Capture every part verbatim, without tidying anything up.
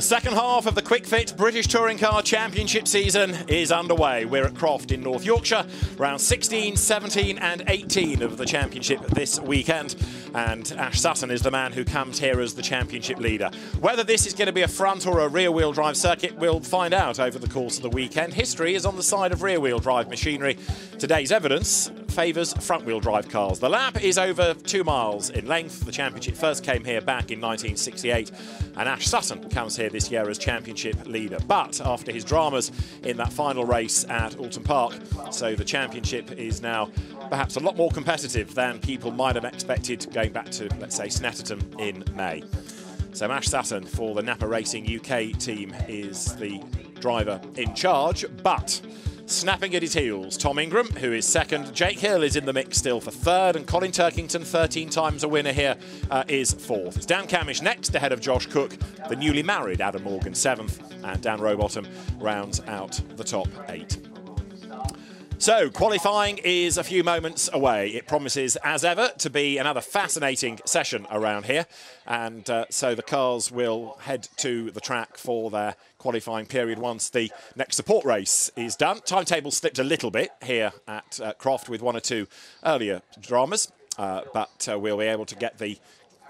The second half of the Quick Fit British Touring Car Championship season is underway. We're at Croft in North Yorkshire, round sixteen, seventeen and eighteen of the championship this weekend. And Ash Sutton is the man who comes here as the championship leader. Whether this is going to be a front or a rear-wheel drive circuit, we'll find out over the course of the weekend. History is on the side of rear-wheel drive machinery. Today's evidence favours front-wheel drive cars. The lap is over two miles in length. The championship first came here back in nineteen sixty-eight, and Ash Sutton comes here this year as championship leader. But after his dramas in that final race at Oulton Park, so the championship is now perhaps a lot more competitive than people might have expected going back to, let's say, Snetterton in May. So Ash Sutton for the Napa Racing U K team is the driver in charge, but snapping at his heels, Tom Ingram, who is second. Jake Hill is in the mix still for third, and Colin Turkington, thirteen times a winner here, uh, is fourth. It's Dan Cammish next, ahead of Josh Cook, the newly married Adam Morgan, seventh, and Dan Rowbottom rounds out the top eight. So, qualifying is a few moments away. It promises, as ever, to be another fascinating session around here. And uh, so the cars will head to the track for their qualifying period once the next support race is done. Timetable slipped a little bit here at uh, Croft with one or two earlier dramas, uh, but uh, we'll be able to get the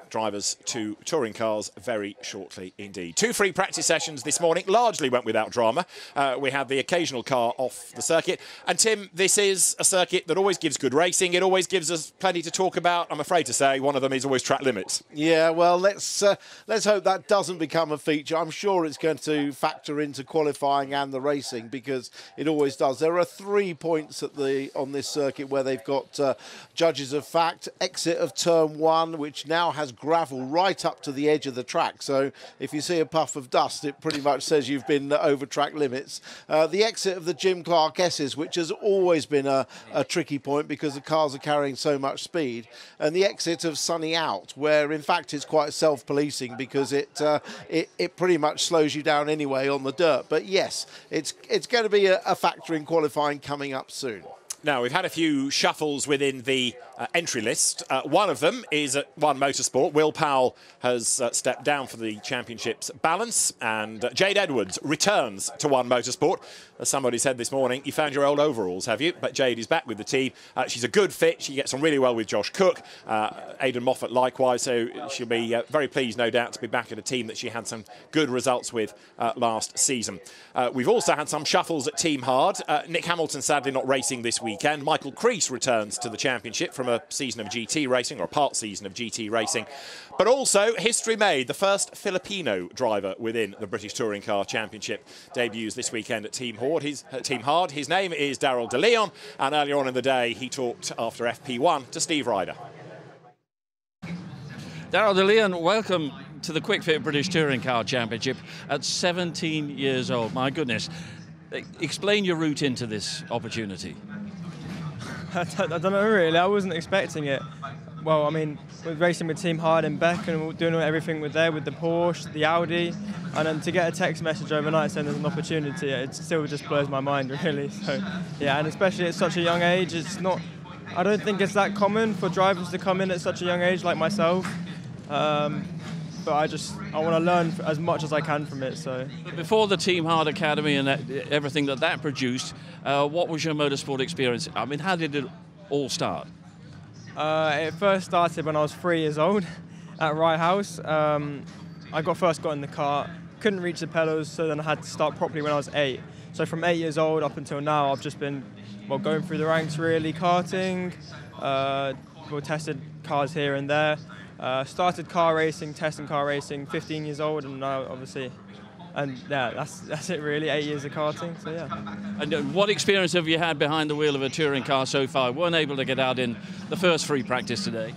drivers to touring cars very shortly indeed. Two free practice sessions this morning largely went without drama. Uh, we had the occasional car off the circuit. And Tim, this is a circuit that always gives good racing. It always gives us plenty to talk about. I'm afraid to say one of them is always track limits. Yeah, well, let's uh, let's hope that doesn't become a feature. I'm sure it's going to factor into qualifying and the racing, because it always does. There are three points at the on this circuit where they've got uh, judges of fact, exit of turn one, which now has gravel right up to the edge of the track, so if you see a puff of dust, it pretty much says you've been over track limits. Uh, the exit of the Jim Clark Esses, which has always been a, a tricky point because the cars are carrying so much speed, and the exit of Sunny Out, where in fact it's quite self-policing because it, uh, it it pretty much slows you down anyway on the dirt. But yes, it's it's going to be a, a factor in qualifying coming up soon. Now, we've had a few shuffles within the uh, entry list. Uh, one of them is at One Motorsport. Will Powell has uh, stepped down for the championship's balance, and uh, Jade Edwards returns to One Motorsport. As somebody said this morning, you found your old overalls, have you? But Jade is back with the team. Uh, she's a good fit. She gets on really well with Josh Cook. Uh, Aidan Moffat likewise, so she'll be uh, very pleased, no doubt, to be back at a team that she had some good results with uh, last season. Uh, we've also had some shuffles at Team Hard. Uh, Nick Hamilton, sadly, not racing this week. Weekend. Michael Creese returns to the championship from a season of G T racing, or a part season of G T racing. But also, history made. The first Filipino driver within the British Touring Car Championship debuts this weekend at Team Hard. His, at Team Hard. His name is Darryl De Leon, and earlier on in the day, he talked after F P one to Steve Ryder. Darryl De Leon, welcome to the Quick Fit British Touring Car Championship at seventeen years old. My goodness. Explain your route into this opportunity. I don't know really, I wasn't expecting it. Well, I mean, we're racing with Team Hard and Beck and doing everything with there, with the Porsche, the Audi, and then to get a text message overnight saying there's an opportunity, it still just blows my mind really. So, yeah, and especially at such a young age, it's not, I don't think it's that common for drivers to come in at such a young age like myself. Um, but I just, I want to learn as much as I can from it, so. But before the Team Hard Academy and that, everything that that produced, uh, what was your motorsport experience? I mean, how did it all start? Uh, it first started when I was three years old at Rye House. Um, I got first got in the car, couldn't reach the pedals, so then I had to start properly when I was eight. So from eight years old up until now, I've just been, well, going through the ranks really, karting, uh, well, tested cars here and there. Uh, started car racing, testing car racing, fifteen years old, and now obviously, and yeah, that's that's it really. Eight years of karting, so yeah. And what experience have you had behind the wheel of a touring car so far? Weren't able to get out in the first free practice today.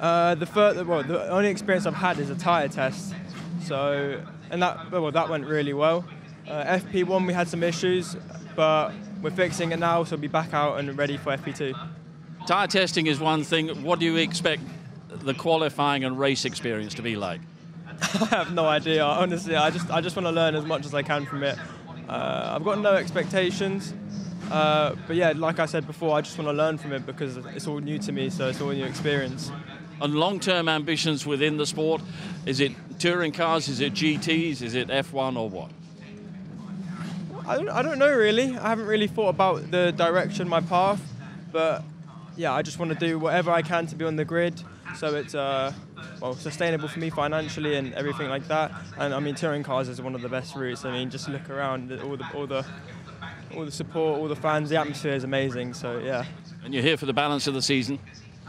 Uh, the first, well, the only experience I've had is a tyre test. So, and that well, that went really well. Uh, F P one we had some issues, but we're fixing it now, so we'll be back out and ready for F P two. Tyre testing is one thing. What do you expect the qualifying and race experience to be like? I have no idea, honestly. I just I just want to learn as much as I can from it. Uh, I've got no expectations, uh, but yeah, like I said before, I just want to learn from it because it's all new to me, so it's all a new experience. And long-term ambitions within the sport, is it touring cars? Is it G Ts? Is it F one or what? I don't, I don't know really. I haven't really thought about the direction, my path, but yeah, I just want to do whatever I can to be on the grid, so it's uh, well, sustainable for me financially and everything like that. And I mean, touring cars is one of the best routes. I mean, just look around, all the all the all the support, all the fans, the atmosphere is amazing. So yeah. And you're here for the balance of the season?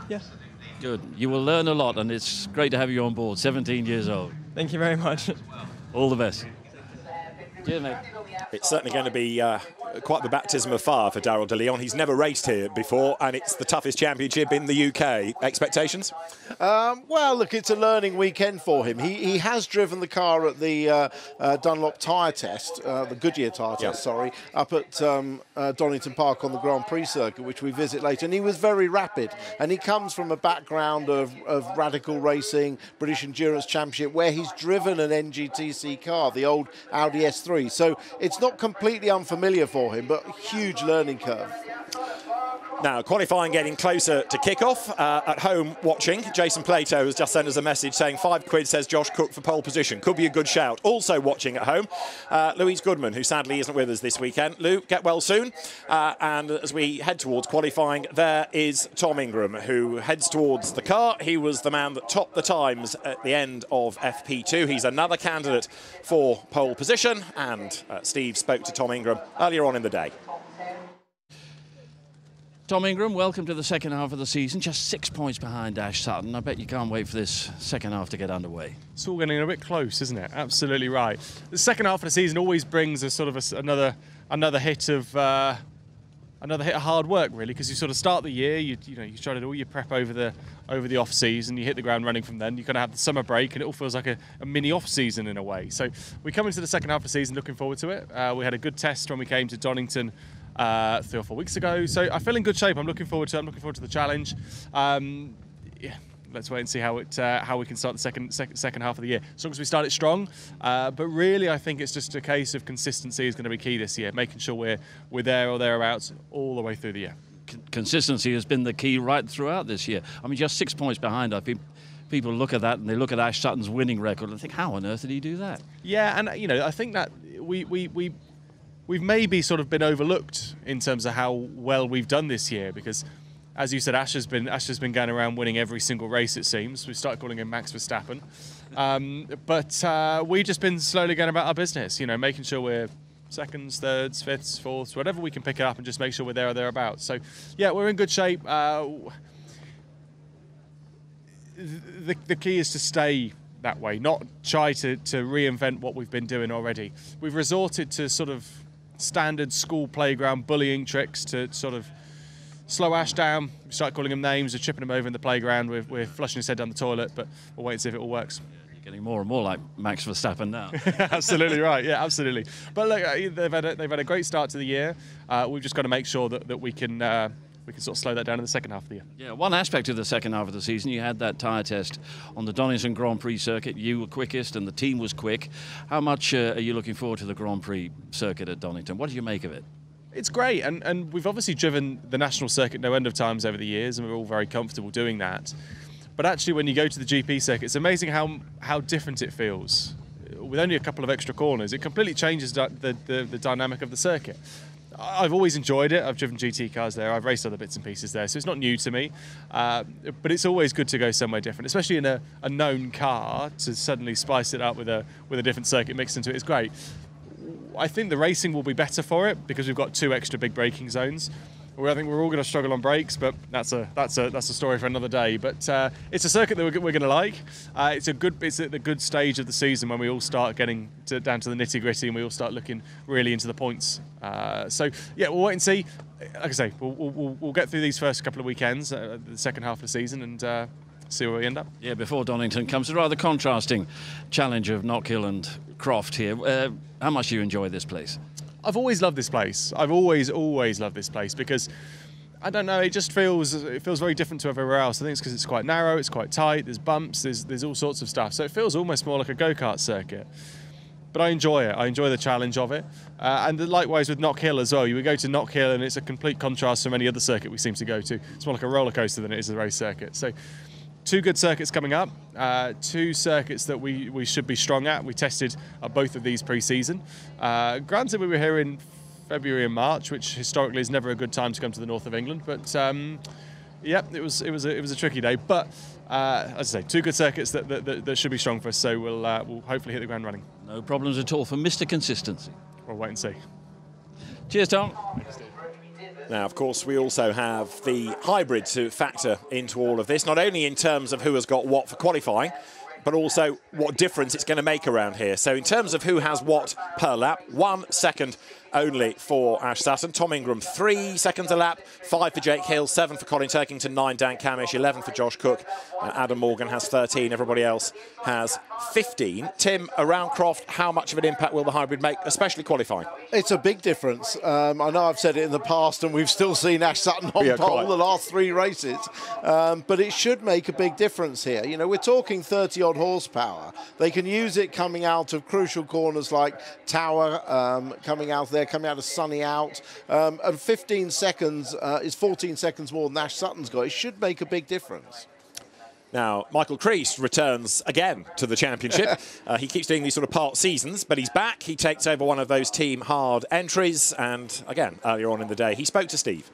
Yeah. Good. You will learn a lot, and it's great to have you on board. seventeen years old. Thank you very much. All the best. Cheers, mate. It's certainly going to be uh, quite the baptism of fire for Darryl De Leon. He's never raced here before, and it's the toughest championship in the U K. Expectations? Um, well, look, it's a learning weekend for him. He, he has driven the car at the uh, uh, Dunlop tyre test, uh, the Goodyear tyre yeah. test, sorry, up at um, uh, Donington Park on the Grand Prix circuit, which we visit later, and he was very rapid. And he comes from a background of, of radical racing, British Endurance Championship, where he's driven an N G T C car, the old Audi S three. So it's not completely unfamiliar for him, but a huge learning curve. Now, qualifying getting closer to kickoff. Uh, at home watching, Jason Plato has just sent us a message saying five quid, says Josh Cook, for pole position. Could be a good shout. Also watching at home, uh, Louise Goodman, who sadly isn't with us this weekend. Lou, get well soon. Uh, and as we head towards qualifying, there is Tom Ingram, who heads towards the car. He was the man that topped the times at the end of F P two. He's another candidate for pole position. And uh, Steve spoke to Tom Ingram earlier on in the day. Tom Ingram, welcome to the second half of the season. Just six points behind Ash Sutton. I bet you can't wait for this second half to get underway. It's all getting a bit close, isn't it? Absolutely right. The second half of the season always brings a sort of a, another another hit of uh, another hit of hard work, really, because you sort of start the year, you you know, you started all your prep over the over the off season, you hit the ground running from then. You kind of have the summer break, and it all feels like a, a mini off season in a way. So we come into the second half of the season looking forward to it. Uh, we had a good test when we came to Donington. Uh, three or four weeks ago, so I feel in good shape. I'm looking forward to. I'm looking forward to the challenge. Um, yeah, let's wait and see how it uh, how we can start the second sec second half of the year. As long as we start it strong, uh, but really, I think it's just a case of consistency is going to be key this year. Making sure we're we're there or thereabouts all the way through the year. Con consistency has been the key right throughout this year. I mean, just six points behind. I think people look at that and they look at Ash Sutton's winning record and think, how on earth did he do that? Yeah, and you know, I think that we we we. We've maybe sort of been overlooked in terms of how well we've done this year, because, as you said, Ash has been Ash has been going around winning every single race, it seems. We started calling him Max Verstappen, um, but uh, we've just been slowly going about our business, you know, making sure we're seconds, thirds, fifths, fourths, whatever we can pick up, and just make sure we're there or thereabouts. So, yeah, we're in good shape. Uh, the the key is to stay that way, not try to to reinvent what we've been doing already. We've resorted to sort of standard school playground bullying tricks to sort of slow Ash down. We start calling him names, we're chipping him over in the playground, we're, we're flushing his head down the toilet, but we'll wait and see if it all works. Yeah, you're getting more and more like Max Verstappen now. Absolutely right, yeah, absolutely. But look, they've had a, they've had a great start to the year. Uh, we've just got to make sure that, that we can uh, we can sort of slow that down in the second half of the year. Yeah, one aspect of the second half of the season, you had that tyre test on the Donington Grand Prix circuit. You were quickest and the team was quick. How much uh, are you looking forward to the Grand Prix circuit at Donington? What do you make of it? It's great, and, and we've obviously driven the national circuit no end of times over the years, and we're all very comfortable doing that. But actually, when you go to the G P circuit, it's amazing how, how different it feels. With only a couple of extra corners, it completely changes the, the, the, the dynamic of the circuit. I've always enjoyed it. I've driven G T cars there. I've raced other bits and pieces there, so it's not new to me. Uh, but it's always good to go somewhere different, especially in a, a known car, to suddenly spice it up with a with a different circuit mixed into it is great. I think the racing will be better for it because we've got two extra big braking zones. I think we're all going to struggle on brakes, but that's a that's a that's a story for another day. But uh, it's a circuit that we're, we're going to like. Uh, it's a good it's at the good stage of the season when we all start getting to, down to the nitty gritty, and we all start looking really into the points. Uh, so yeah, we'll wait and see. Like I say, we'll we'll, we'll get through these first couple of weekends, uh, the second half of the season, and uh, see where we end up. Yeah, before Donington comes, a rather contrasting challenge of Knockhill and Croft here. Uh, how much do you enjoy this place? I've always loved this place. I've always, always loved this place because, I don't know, it just feels it feels very different to everywhere else. I think it's because it's quite narrow, it's quite tight, there's bumps, there's, there's all sorts of stuff. So it feels almost more like a go-kart circuit. But I enjoy it. I enjoy the challenge of it. Uh, and likewise with Knockhill as well. You would go to Knockhill and it's a complete contrast from any other circuit we seem to go to. It's more like a roller coaster than it is a race circuit. So two good circuits coming up, uh, two circuits that we, we should be strong at. We tested uh, both of these pre-season. Uh, granted, we were here in February and March, which historically is never a good time to come to the north of England, but um, yeah, it was it was a, it was a tricky day. But uh, as I say, two good circuits that, that, that, that should be strong for us, so we'll uh, we'll hopefully hit the ground running. No problems at all for Mister Consistency. We'll wait and see. Cheers, Tom. Thanks, Steve. Now, of course, we also have the hybrid to factor into all of this, not only in terms of who has got what for qualifying, but also what difference it's going to make around here. So in terms of who has what per lap, one second only for Ash Sutton. Tom Ingram, three seconds a lap, five for Jake Hill, seven for Colin Turkington, nine Dan Cammish, eleven for Josh Cook. And Adam Morgan has thirteen, everybody else has fifteen. Tim, around Croft, how much of an impact will the hybrid make, especially qualifying? It's a big difference. Um, I know I've said it in the past, and we've still seen Ash Sutton on yeah, pole the last three races, um, but it should make a big difference here. You know, we're talking thirty odd horsepower. They can use it coming out of crucial corners like Tower, um, coming out there, coming out of Sunny Out, um, and fifteen seconds uh, is fourteen seconds more than Ash Sutton's got. It should make a big difference. Now, Michael Creese returns again to the championship. uh, he keeps doing these sort of part seasons, but he's back. He takes over one of those Team Hard entries, and again, earlier on in the day, he spoke to Steve.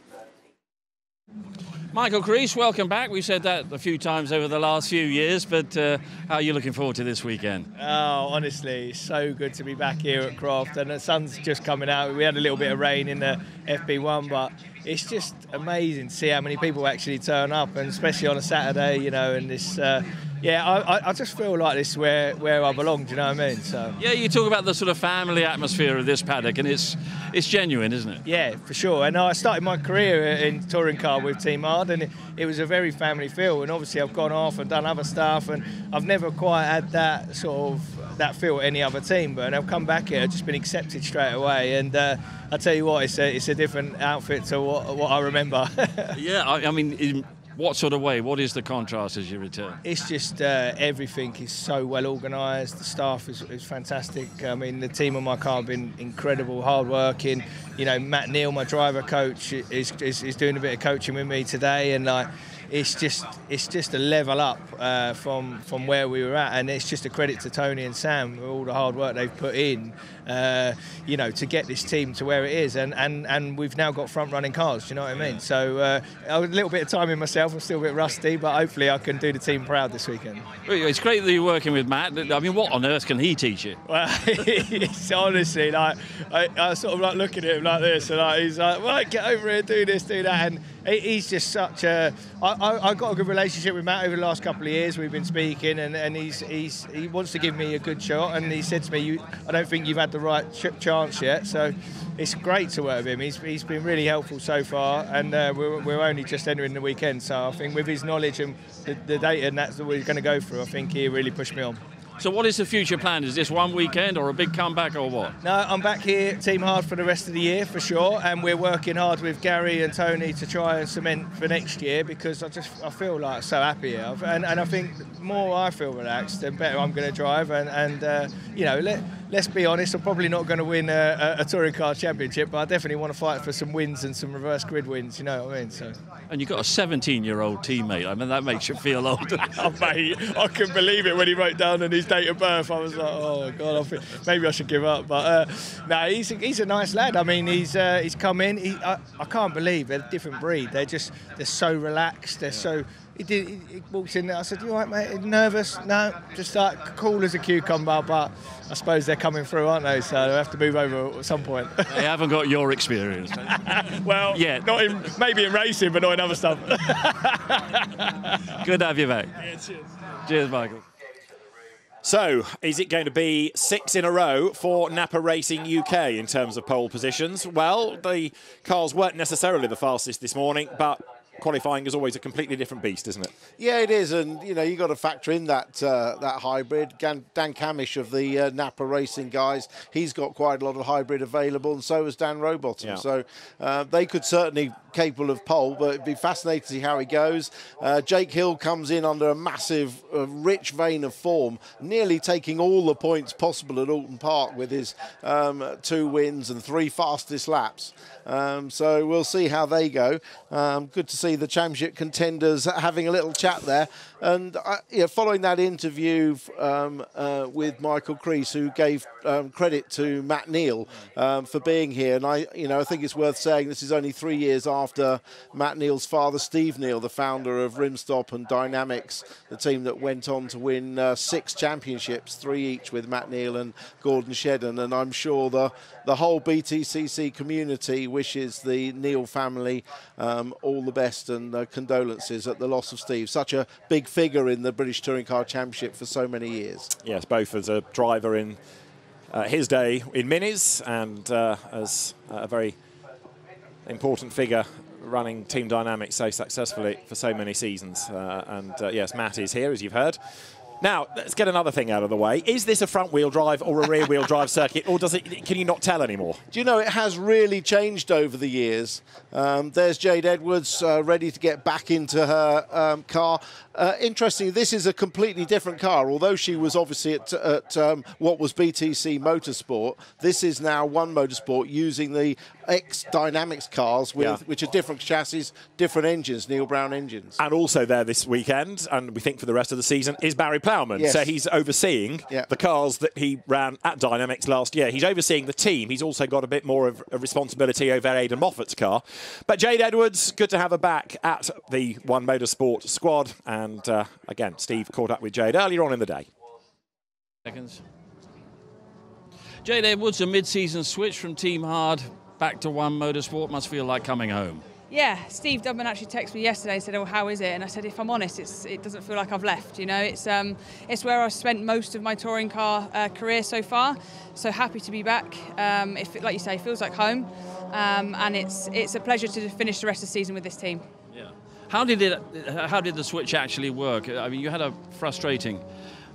Michael Creese, welcome back. We've said that a few times over the last few years, but uh, how are you looking forward to this weekend? Oh, honestly, so good to be back here at Croft, and the sun's just coming out. We had a little bit of rain in the F B one, but it's just amazing to see how many people actually turn up, and especially on a Saturday, you know, and this... Uh, Yeah, I, I just feel like this where where I belong. Do you know what I mean? So yeah, you talk about the sort of family atmosphere of this paddock, and it's it's genuine, isn't it? Yeah, for sure. And I started my career in touring car with Team Hard, and it, it was a very family feel. And obviously, I've gone off and done other stuff, and I've never quite had that sort of that feel at any other team. But I've come back here, I've just been accepted straight away, and. Uh, I tell you what, it's a, it's a different outfit to what, what I remember. yeah, I, I mean, in what sort of way? What is the contrast as you return? It's just uh, everything is so well organised. The staff is, is fantastic. I mean, the team on my car have been incredible, hard-working. You know, Matt Neal, my driver coach, is, is, is doing a bit of coaching with me today, and like, it's just it's just a level up uh, from from where we were at, and it's just a credit to Tony and Sam for all the hard work they've put in, uh, you know, to get this team to where it is, and and and we've now got front running cars. Do you know what I mean? So uh, a little bit of time in myself, I'm still a bit rusty, but hopefully I can do the team proud this weekend. It's great that you're working with Matt. I mean, what on earth can he teach you? Well, it's honestly like I, I sort of like look at him like this, and like, he's like, right, get over here, do this, do that, and. He's just such a... I, I, I've got a good relationship with Matt over the last couple of years. We've been speaking, and, and he's, he's, he wants to give me a good shot. And he said to me, you, I don't think you've had the right ch chance yet. So it's great to work with him. He's, he's been really helpful so far. And uh, we're, we're only just entering the weekend. So I think with his knowledge and the, the data and that's what we're going to go through, I think he really pushed me on. So what is the future plan? Is this one weekend or a big comeback or what? No, I'm back here at Team Hard for the rest of the year for sure, and we're working hard with Gary and Tony to try and cement for next year, because I just I feel like so happy here, and, and I think the more I feel relaxed, the better I'm going to drive, and, and uh, you know, let, let's be honest, I'm probably not going to win a, a, a touring car championship, but I definitely want to fight for some wins and some reverse grid wins, you know what I mean? So. And you've got a seventeen-year-old teammate, I mean, that makes you feel old. Oh, mate, I couldn't believe it when he wrote down and he's date of birth. I was like, oh god, I feel, maybe I should give up. But uh, no, he's a, he's a nice lad. I mean, he's uh, he's come in. He, I, I can't believe they're a different breed. They're just they're so relaxed. They're yeah. so. He did. He, he walked in. I said, "You all right, mate? Nervous? No, just like cool as a cucumber." But I suppose they're coming through, aren't they? So they have to move over at some point. They haven't got your experience. Well, yeah, not in maybe in racing, but not in other stuff. Good to have you back. Yeah, cheers. Cheers, Michael. So, is it going to be six in a row for Napa Racing U K in terms of pole positions? Well, the cars weren't necessarily the fastest this morning, but qualifying is always a completely different beast, isn't it? Yeah, it is, and you know, you got to factor in that uh, that hybrid. Dan Cammish of the uh, Napa Racing guys, he's got quite a lot of hybrid available, and so has Dan Rowbottom. Yeah. So uh, they could certainly capable of pole, but it'd be fascinating to see how he goes. Uh, Jake Hill comes in under a massive, uh, rich vein of form, nearly taking all the points possible at Oulton Park with his um, two wins and three fastest laps. Um, so we'll see how they go. Um, good to see. see the championship contenders having a little chat there. And uh, you know, following that interview um, uh, with Michael Creese, who gave um, credit to Matt Neal um, for being here, and I, you know, I think it's worth saying this is only three years after Matt Neal's father, Steve Neal, the founder of Rimstop and Dynamics, the team that went on to win uh, six championships, three each with Matt Neal and Gordon Shedden. And I'm sure the the whole B T C C community wishes the Neal family um, all the best and uh, condolences at the loss of Steve, such a big figure in the British Touring Car Championship for so many years. Yes, both as a driver in uh, his day in Minis and uh, as a very important figure running Team Dynamics so successfully for so many seasons. Uh, and uh, yes, Matt is here, as you've heard. Now, let's get another thing out of the way. Is this a front-wheel drive or a rear-wheel drive circuit, or does it? Can you not tell anymore? Do you know, it has really changed over the years. Um, there's Jade Edwards uh, ready to get back into her um, car. Uh, interestingly, this is a completely different car. Although she was obviously at, at um, what was B T C Motorsport, this is now One Motorsport using the ex-Dynamics cars, with, yeah. which are different chassis, different engines, Neil Brown engines. And also there this weekend, and we think for the rest of the season, is Barry Plowman. Yes. So he's overseeing yeah. the cars that he ran at Dynamics last year. He's overseeing the team. He's also got a bit more of a responsibility over Aidan Moffat's car. But Jade Edwards, good to have her back at the One Motorsport squad. And And uh, again, Steve caught up with Jade earlier on in the day. Seconds. Jade Edwards, a mid-season switch from Team Hard back to One Motorsport, must feel like coming home. Yeah, Steve Dubman actually texted me yesterday and said, "Oh, how is it?" And I said, "If I'm honest, it's, it doesn't feel like I've left. You know, it's um, it's where I've spent most of my touring car uh, career so far. So happy to be back. Um, if, like you say, it feels like home, um, and it's it's a pleasure to finish the rest of the season with this team." Yeah. How did it? How did the switch actually work? I mean, you had a frustrating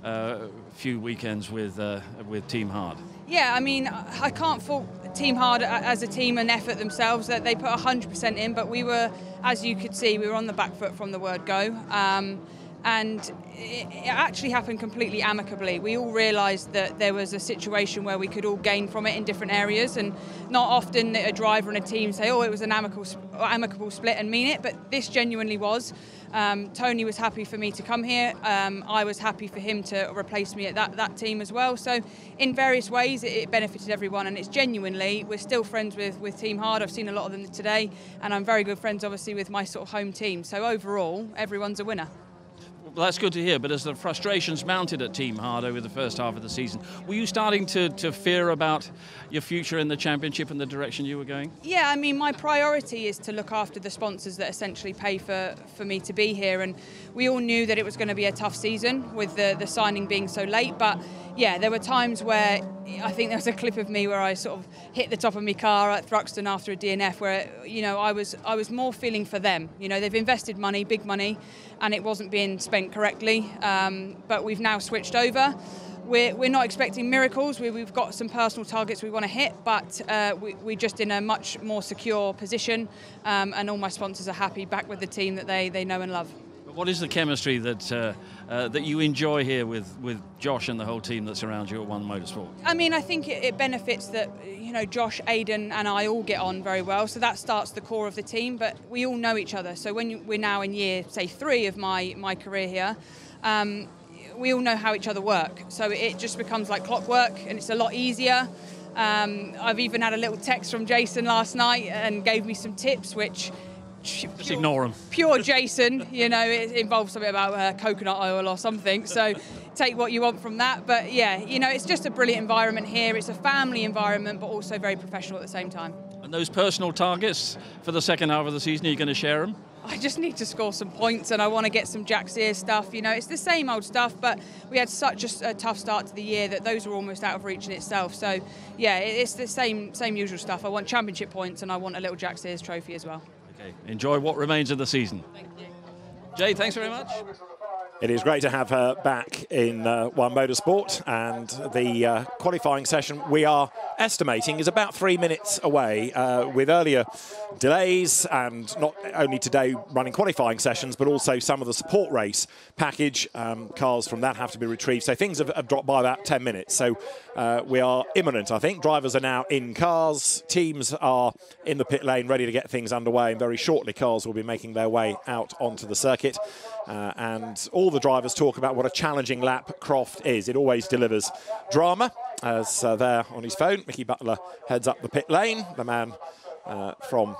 uh, few weekends with uh, with Team Hard. Yeah, I mean, I can't fault Team Hard as a team and effort themselves. That they put one hundred percent in, but we were, as you could see, we were on the back foot from the word go. Um, and it, it actually happened completely amicably. We all realised that there was a situation where we could all gain from it in different areas, and not often a driver and a team say, oh, it was an amicable, amicable split and mean it, but this genuinely was. Um, Tony was happy for me to come here, um, I was happy for him to replace me at that, that team as well, so in various ways it, it benefited everyone, and it's genuinely, we're still friends with, with Team Hard. I've seen a lot of them today, and I'm very good friends obviously with my sort of home team, so overall everyone's a winner. Well, that's good to hear, but as the frustrations mounted at Team Hard over the first half of the season, were you starting to, to fear about your future in the championship and the direction you were going? Yeah, I mean, my priority is to look after the sponsors that essentially pay for, for me to be here, and we all knew that it was going to be a tough season with the, the signing being so late, but yeah, there were times where I think there was a clip of me where I sort of hit the top of my car at Thruxton after a D N F where, you know, I was I was more feeling for them. You know, they've invested money, big money, and it wasn't being spent correctly. Um, but we've now switched over. We're, we're not expecting miracles. We, we've got some personal targets we want to hit, but uh, we, we're just in a much more secure position, um, and all my sponsors are happy back with the team that they, they know and love. What is the chemistry that uh, uh, that you enjoy here with, with Josh and the whole team that's around you at One Motorsport? I mean, I think it, it benefits that, you know, Josh, Aidan and I all get on very well, so that starts the core of the team, but we all know each other. So when you, we're now in year, say, three of my, my career here, um, we all know how each other work. So it just becomes like clockwork, and it's a lot easier. Um, I've even had a little text from Jason last night and gave me some tips, which... Pure, just ignore him. Pure Jason, you know, it involves something about uh, coconut oil or something, so take what you want from that. But yeah, you know, it's just a brilliant environment here. It's a family environment, but also very professional at the same time. And those personal targets for the second half of the season, are you going to share them? I just need to score some points, and I want to get some Jack's Ear stuff. You know, it's the same old stuff, but we had such a, a tough start to the year that those were almost out of reach in itself. So yeah, it's the same, same usual stuff. I want championship points, and I want a little Jack's Ears trophy as well. Okay. Enjoy what remains of the season. Thank you. Jay, thanks very much. It is great to have her back in uh, One Motorsport, and the uh, qualifying session we are estimating is about three minutes away, uh, with earlier delays and not only today running qualifying sessions, but also some of the support race package. Um, cars from that have to be retrieved, so things have, have dropped by about ten minutes. So uh, we are imminent, I think. Drivers are now in cars, teams are in the pit lane ready to get things underway, and very shortly cars will be making their way out onto the circuit. Uh, and all the drivers talk about what a challenging lap Croft is. It always delivers drama. As uh, there on his phone, Mickey Butler heads up the pit lane, the man uh, from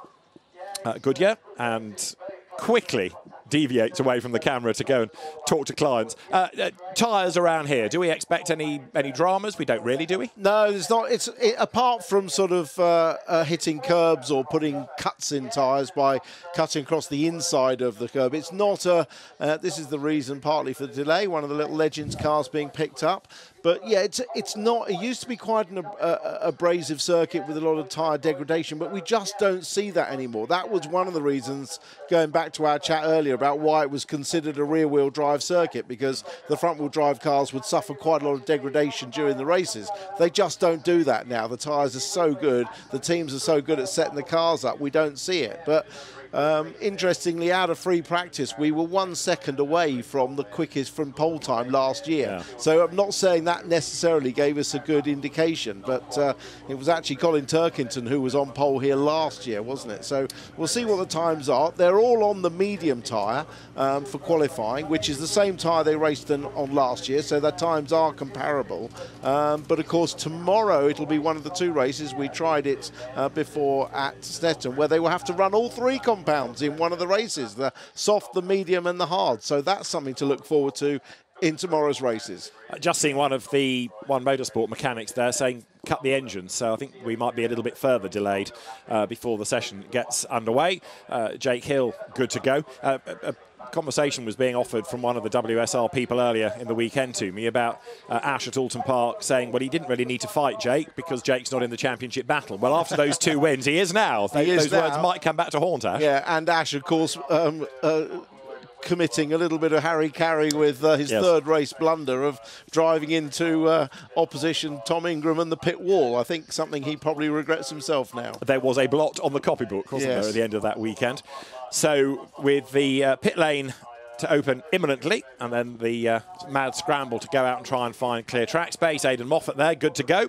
uh, Goodyear, and quickly deviates away from the camera to go and talk to clients. Uh, uh, tyres around here, do we expect any any dramas? We don't really, do we? No, there's not. It's it, apart from sort of uh, uh, hitting curbs or putting cuts in tyres by cutting across the inside of the curb. It's not a. Uh, this is the reason partly for the delay. One of the Little Legends cars being picked up. But yeah, it's it's not. It used to be quite an uh, abrasive circuit with a lot of tyre degradation, but we just don't see that anymore. That was one of the reasons, going back to our chat earlier, about why it was considered a rear-wheel drive circuit, because the front-wheel drive cars would suffer quite a lot of degradation during the races. They just don't do that now. The tyres are so good, the teams are so good at setting the cars up, we don't see it. But Um, interestingly, out of free practice, we were one second away from the quickest from pole time last year. Yeah. So I'm not saying that necessarily gave us a good indication, but uh, it was actually Colin Turkington who was on pole here last year, wasn't it? So we'll see what the times are. They're all on the medium tyre um, for qualifying, which is the same tyre they raced on, on last year, so their times are comparable. Um, but of course, tomorrow it'll be one of the two races. We tried it uh, before at Snetterton, where they will have to run all three competitions compounds in one of the races, the soft, the medium and the hard. So that's something to look forward to in tomorrow's races. Uh, just seeing one of the One Motorsport mechanics there saying cut the engine, so I think we might be a little bit further delayed uh, before the session gets underway. Uh, Jake Hill, good to go. Uh, a, a conversation was being offered from one of the W S R people earlier in the weekend to me about uh, Ash at Oulton Park saying, well, he didn't really need to fight Jake because Jake's not in the championship battle. Well, after those two wins, he is now. They, he is those now. Words might come back to haunt Ash. Yeah, and Ash, of course, um, uh, committing a little bit of Harry Carey with uh, his yes. third race blunder of driving into uh, opposition Tom Ingram and the pit wall. I think something he probably regrets himself now. There was a blot on the copybook, wasn't yes. there, at the end of that weekend. So with the uh, pit lane to open imminently, and then the uh, mad scramble to go out and try and find clear track space. Aidan Moffat there, good to go.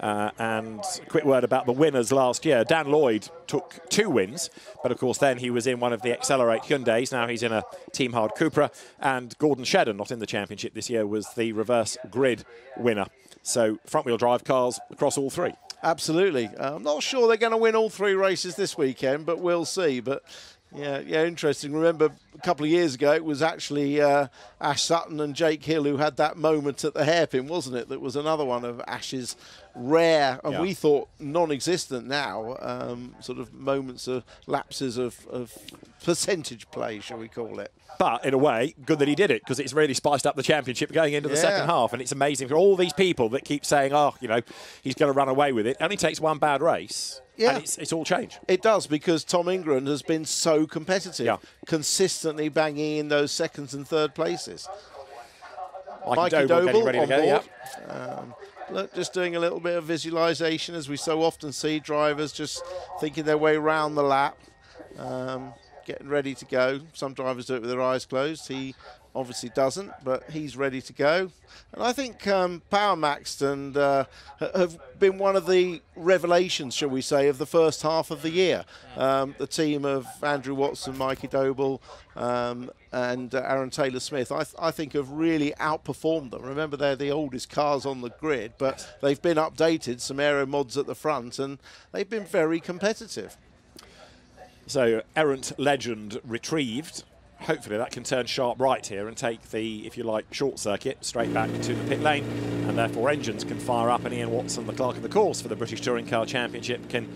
Uh, and a quick word about the winners last year. Dan Lloyd took two wins, but of course then he was in one of the Accelerate Hyundais. Now he's in a Team Hard Cupra. And Gordon Shedden, not in the championship this year, was the reverse grid winner. So front-wheel drive cars across all three. Absolutely. Uh, I'm not sure they're going to win all three races this weekend, but we'll see. But Yeah, yeah, interesting. Remember, a couple of years ago, it was actually uh, Ash Sutton and Jake Hill who had that moment at the hairpin, wasn't it? That was another one of Ash's rare, and yeah. we thought non-existent now, um, sort of moments of lapses of, of percentage play, shall we call it. But, in a way, good that he did it, because it's really spiced up the championship going into the yeah. second half, and it's amazing for all these people that keep saying, oh, you know, he's going to run away with it. Only takes one bad race. Yeah. And it's, it's all change. It does, because Tom Ingram has been so competitive, yeah. consistently banging in those seconds and third places. Mikey, Mikey Doble, Doble ready on to go, board. Yeah. Um, look, just doing a little bit of visualisation, as we so often see drivers just thinking their way around the lap, um, getting ready to go. Some drivers do it with their eyes closed. He obviously doesn't, but he's ready to go. And I think um, Power Maxed and uh, have been one of the revelations, shall we say, of the first half of the year. Um, the team of Andrew Watson, Mikey Doble, um, and uh, Aaron Taylor-Smith, I, th I think have really outperformed them. Remember, they're the oldest cars on the grid, but they've been updated, some aero mods at the front, and they've been very competitive. So, errant legend retrieved. Hopefully that can turn sharp right here and take the, if you like, short circuit straight back to the pit lane, and therefore engines can fire up, and Ian Watson, the clerk of the course for the British Touring Car Championship, can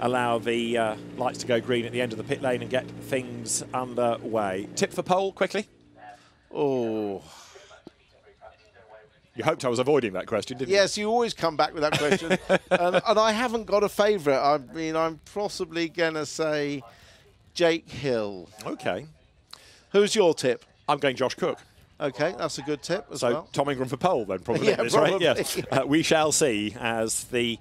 allow the uh, lights to go green at the end of the pit lane and get things underway. Tip for pole, quickly. Oh, you hoped I was avoiding that question, didn't you? Yes, you always come back with that question. and, and I haven't got a favourite. I mean, I'm possibly going to say Jake Hill. Okay. Who's your tip? I'm going Josh Cook. Okay, that's a good tip as so well. So Tom Ingram for pole then, probably. yeah, this, probably. Right? Yeah. Uh, we shall see as the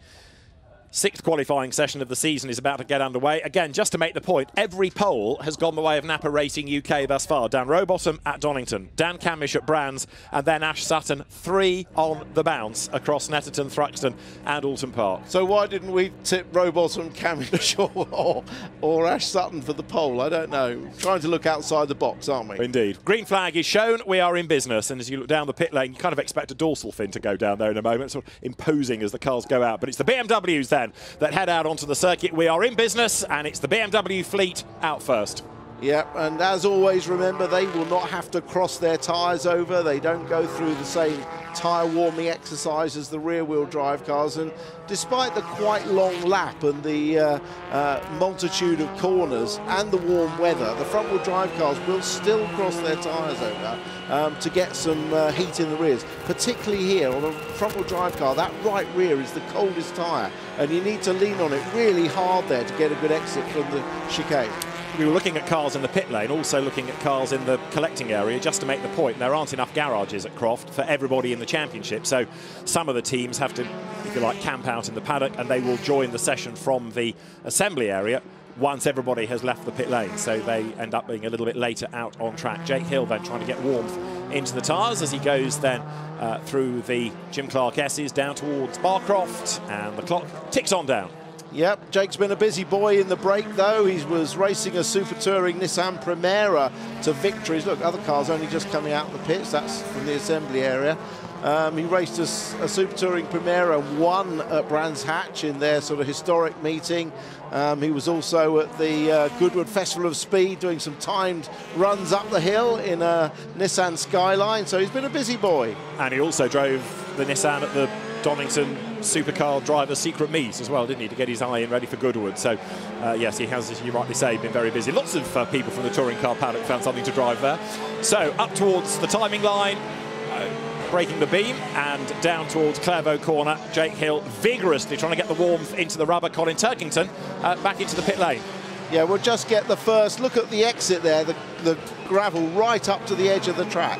sixth qualifying session of the season is about to get underway. Again, just to make the point, every poll has gone the way of Napa Racing U K thus far. Dan Rowbottom at Donington, Dan Cammish at Brands, and then Ash Sutton, three on the bounce across Snetterton, Thruxton and Oulton Park. So why didn't we tip Rowbottom, Cammish or, or, or Ash Sutton for the poll? I don't know. We're trying to look outside the box, aren't we? Indeed. Green flag is shown. We are in business. And as you look down the pit lane, you kind of expect a dorsal fin to go down there in a moment, sort of imposing as the cars go out. But it's the B M Ws there that head out onto the circuit. We are in business, and it's the B M W fleet out first. Yep, and as always, remember, they will not have to cross their tyres over. They don't go through the same tyre warming exercise as the rear-wheel drive cars. And despite the quite long lap and the uh, uh, multitude of corners and the warm weather, the front-wheel drive cars will still cross their tyres over um, to get some uh, heat in the rears. Particularly here on a front-wheel drive car, that right rear is the coldest tyre, and you need to lean on it really hard there to get a good exit from the chicane. We were looking at cars in the pit lane, also looking at cars in the collecting area, just to make the point there aren't enough garages at Croft for everybody in the championship, so some of the teams have to, if you like, camp out in the paddock, and they will join the session from the assembly area once everybody has left the pit lane, so they end up being a little bit later out on track. Jake Hill then trying to get warmth into the tyres as he goes then uh, through the Jim Clark Esses down towards Barcroft, and the clock ticks on down. Yep, Jake's been a busy boy in the break, though. He was racing a Super Touring Nissan Primera to victories. Look, other cars only just coming out of the pits. That's from the assembly area. Um, he raced a, a Super Touring Primera, won at Brands Hatch in their sort of historic meeting. Um, he was also at the uh, Goodwood Festival of Speed doing some timed runs up the hill in a Nissan Skyline. So he's been a busy boy. And he also drove the Nissan at the Donington Supercar Driver Secret Meet as well, didn't he, to get his eye in ready for Goodwood. So, uh, yes, he has, as you rightly say, been very busy. Lots of uh, people from the touring car paddock found something to drive there. So, up towards the timing line, uh, breaking the beam, and down towards Clervaux corner, Jake Hill vigorously trying to get the warmth into the rubber. Colin Turkington uh, back into the pit lane. Yeah, we'll just get the first look at the exit there, the, the gravel right up to the edge of the track.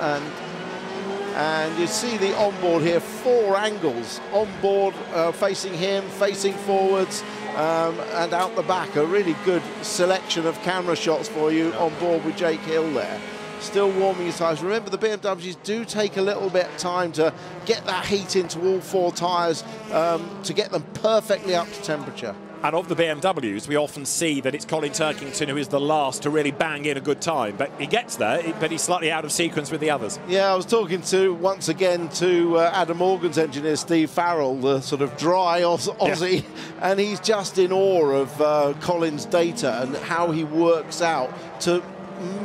And... And you see the onboard here, four angles, onboard, uh, facing him, facing forwards, um, and out the back. A really good selection of camera shots for you on board with Jake Hill there. Still warming his tyres. Remember, the B M Ws do take a little bit of time to get that heat into all four tyres um, to get them perfectly up to temperature. And of the B M Ws, we often see that it's Colin Turkington who is the last to really bang in a good time. But he gets there, but he's slightly out of sequence with the others. Yeah, I was talking to, once again, to uh, Adam Morgan's engineer, Steve Farrell, the sort of dry Oz Aussie. Yeah. And he's just in awe of uh, Colin's data and how he works out to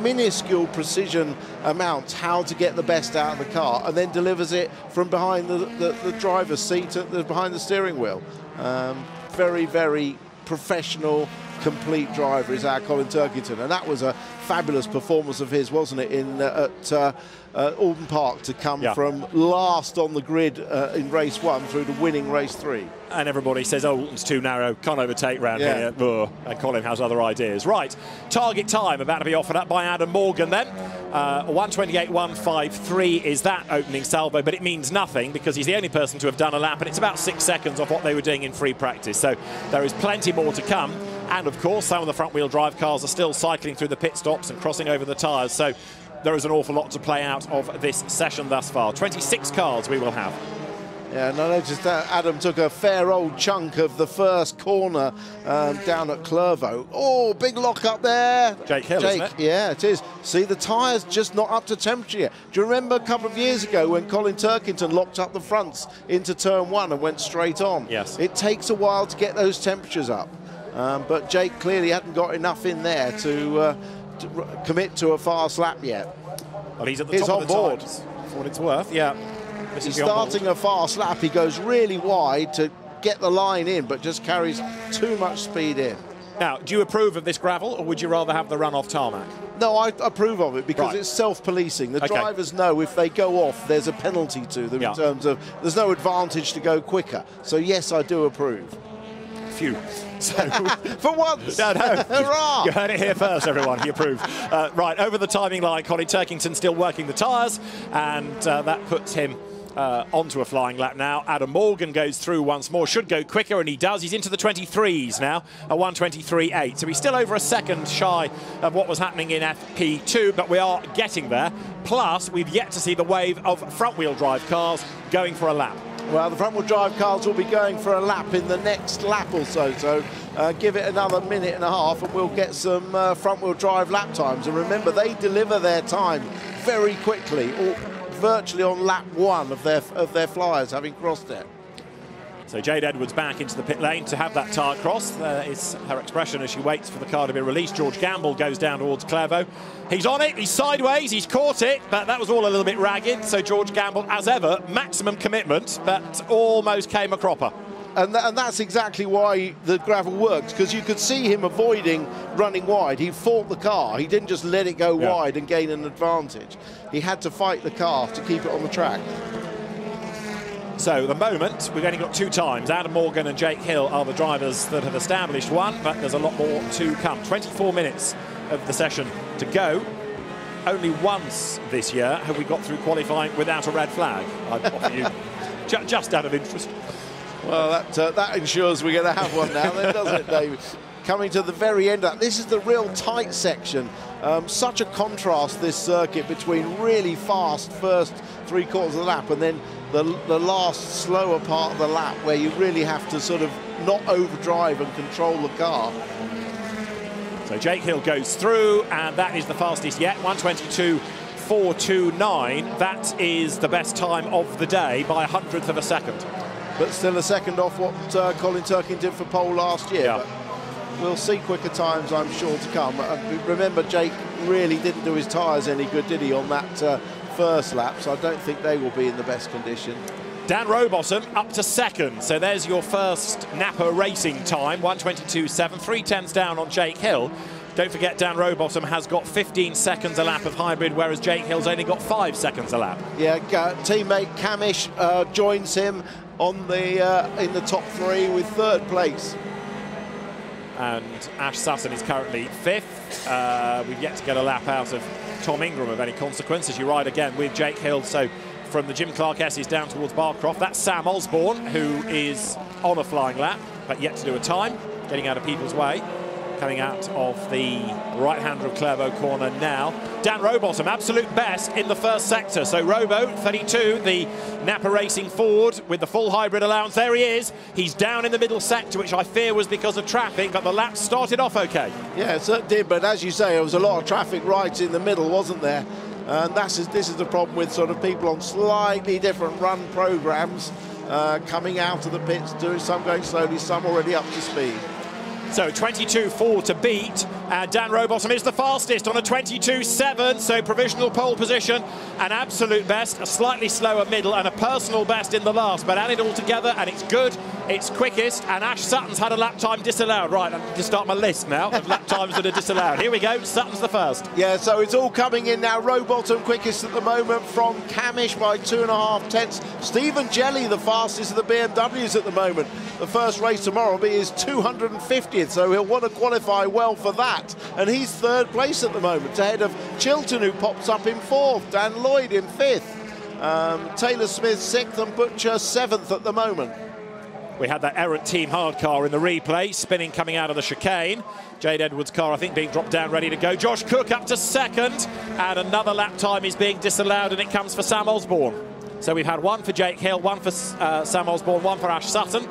minuscule precision amounts how to get the best out of the car, and then delivers it from behind the, the, the driver's seat, at the, behind the steering wheel. Um, Very, very professional, complete driver is our Colin Turkington, and that was a fabulous performance of his, wasn't it, in uh, at uh, uh, Oulton Park, to come yeah. from last on the grid uh, in race one through to winning race three. And everybody says, oh, Oulton's too narrow, can't overtake round yeah. here. Ugh. And Colin has other ideas. Right, target time about to be offered up by Adam Morgan then. Uh, one twenty-eight one fifty-three is that opening salvo, but it means nothing because he's the only person to have done a lap, and it's about six seconds off what they were doing in free practice. So there is plenty more to come. And of course, some of the front-wheel drive cars are still cycling through the pit stops and crossing over the tyres. So there is an awful lot to play out of this session thus far. twenty-six cars we will have. Yeah, and I noticed that Adam took a fair old chunk of the first corner um, down at Clervaux. Oh, big lock up there. Jake Hill, Jake, isn't it? Yeah, it is. See, the tyres just not up to temperature yet. Do you remember a couple of years ago when Colin Turkington locked up the fronts into turn one and went straight on? Yes. It takes a while to get those temperatures up. Um, but Jake clearly hadn't got enough in there to, uh, to commit to a fast lap yet. Well, he's at the he's top on of the board. Times, for what it's worth, yeah. This he's starting a fast lap. He goes really wide to get the line in, but just carries too much speed in. Now, do you approve of this gravel, or would you rather have the run off tarmac? No, I approve of it because right. it's self-policing. The okay. drivers know if they go off, there's a penalty to them yeah. in terms of there's no advantage to go quicker. So, yes, I do approve. few. So for once, no, no. Hurrah! You heard it here first, everyone. He approved. Uh, right, over the timing line, Colin Turkington still working the tyres, and uh, that puts him Uh, onto a flying lap now. Adam Morgan goes through once more, should go quicker, and he does. He's into the twenty-threes now, a one twenty-three point eight. So he's still over a second shy of what was happening in F P two, but we are getting there. Plus, we've yet to see the wave of front-wheel drive cars going for a lap. Well, the front-wheel drive cars will be going for a lap in the next lap or so, so uh, give it another minute and a half and we'll get some uh, front-wheel drive lap times. And remember, they deliver their time very quickly, or virtually on lap one of their of their flyers having crossed it. So Jade Edwards back into the pit lane to have that tyre crossed. That is her expression as she waits for the car to be released. George Gamble goes down towards Clervaux. He's on it, he's sideways, he's caught it, but that was all a little bit ragged. So George Gamble, as ever, maximum commitment, but almost came a cropper. And, th and that's exactly why the gravel works, because you could see him avoiding running wide. He fought the car. He didn't just let it go yeah. wide and gain an advantage. He had to fight the car to keep it on the track. So at the moment, we've only got two times. Adam Morgan and Jake Hill are the drivers that have established one, but there's a lot more to come. twenty-four minutes of the session to go. Only once this year have we got through qualifying without a red flag. I'd offer you, ju just out of interest. Well, that, uh, that ensures we're going to have one now, then, doesn't it, David? Coming to the very end of that, this is the real tight section. Um, such a contrast, this circuit, between really fast first three quarters of the lap and then the, the last slower part of the lap where you really have to sort of not overdrive and control the car. So Jake Hill goes through, and that is the fastest yet, one twenty-two point four two nine. That is the best time of the day by a hundredth of a second. But still a second off what uh, Colin Turkington did for pole last year. Yeah. But we'll see quicker times, I'm sure, to come. Uh, remember, Jake really didn't do his tyres any good, did he, on that uh, first lap? So I don't think they will be in the best condition. Dan Rowbottom up to second. So there's your first Napa Racing time, one twenty-two point seven, three tenths down on Jake Hill. Don't forget, Dan Rowbottom has got fifteen seconds a lap of hybrid, whereas Jake Hill's only got five seconds a lap. Yeah, uh, teammate Cammish uh, joins him on the uh, in the top three with third place. And Ash Sutton is currently fifth. Uh, we've yet to get a lap out of Tom Ingram of any consequence as you ride again with Jake Hill. So from the Jim Clark Esses down towards Barcroft, that's Sam Osborne, who is on a flying lap, but yet to do a time, getting out of people's way. Coming out of the right-hander of Clervaux corner now. Dan Rowbottom, absolute best in the first sector. So Robo, thirty-two, the Napa Racing Ford with the full hybrid allowance. There he is. He's down in the middle sector, which I fear was because of traffic, but the lap started off okay. Yeah, it certainly did, but as you say, there was a lot of traffic right in the middle, wasn't there? And that's, this is the problem with sort of people on slightly different run programs uh, coming out of the pits, doing some going slowly, some already up to speed. So twenty-two four to beat, and Dan Rowbottom is the fastest on a twenty-two seven, so provisional pole position, an absolute best, a slightly slower middle, and a personal best in the last, but add it all together, and it's good, it's quickest, and Ash Sutton's had a lap time disallowed. Right, I need to start my list now of lap times that are disallowed. Here we go, Sutton's the first. Yeah, so it's all coming in now. Rowbottom quickest at the moment from Cammish by two and a half tenths. Stephen Jelly, the fastest of the B M Ws at the moment. The first race tomorrow will be his two hundred fiftieth. So he'll want to qualify well for that, and he's third place at the moment, ahead of Chilton, who pops up in fourth, Dan Lloyd in fifth, um, Taylor-Smith sixth, and Butcher seventh at the moment. We had that errant Team Hard car in the replay, spinning coming out of the chicane. Jade Edwards' car, I think, being dropped down, ready to go. Josh Cook up to second, and another lap time is being disallowed, and it comes for Sam Osborne. So we've had one for Jake Hill, one for uh, Sam Osborne, one for Ash Sutton.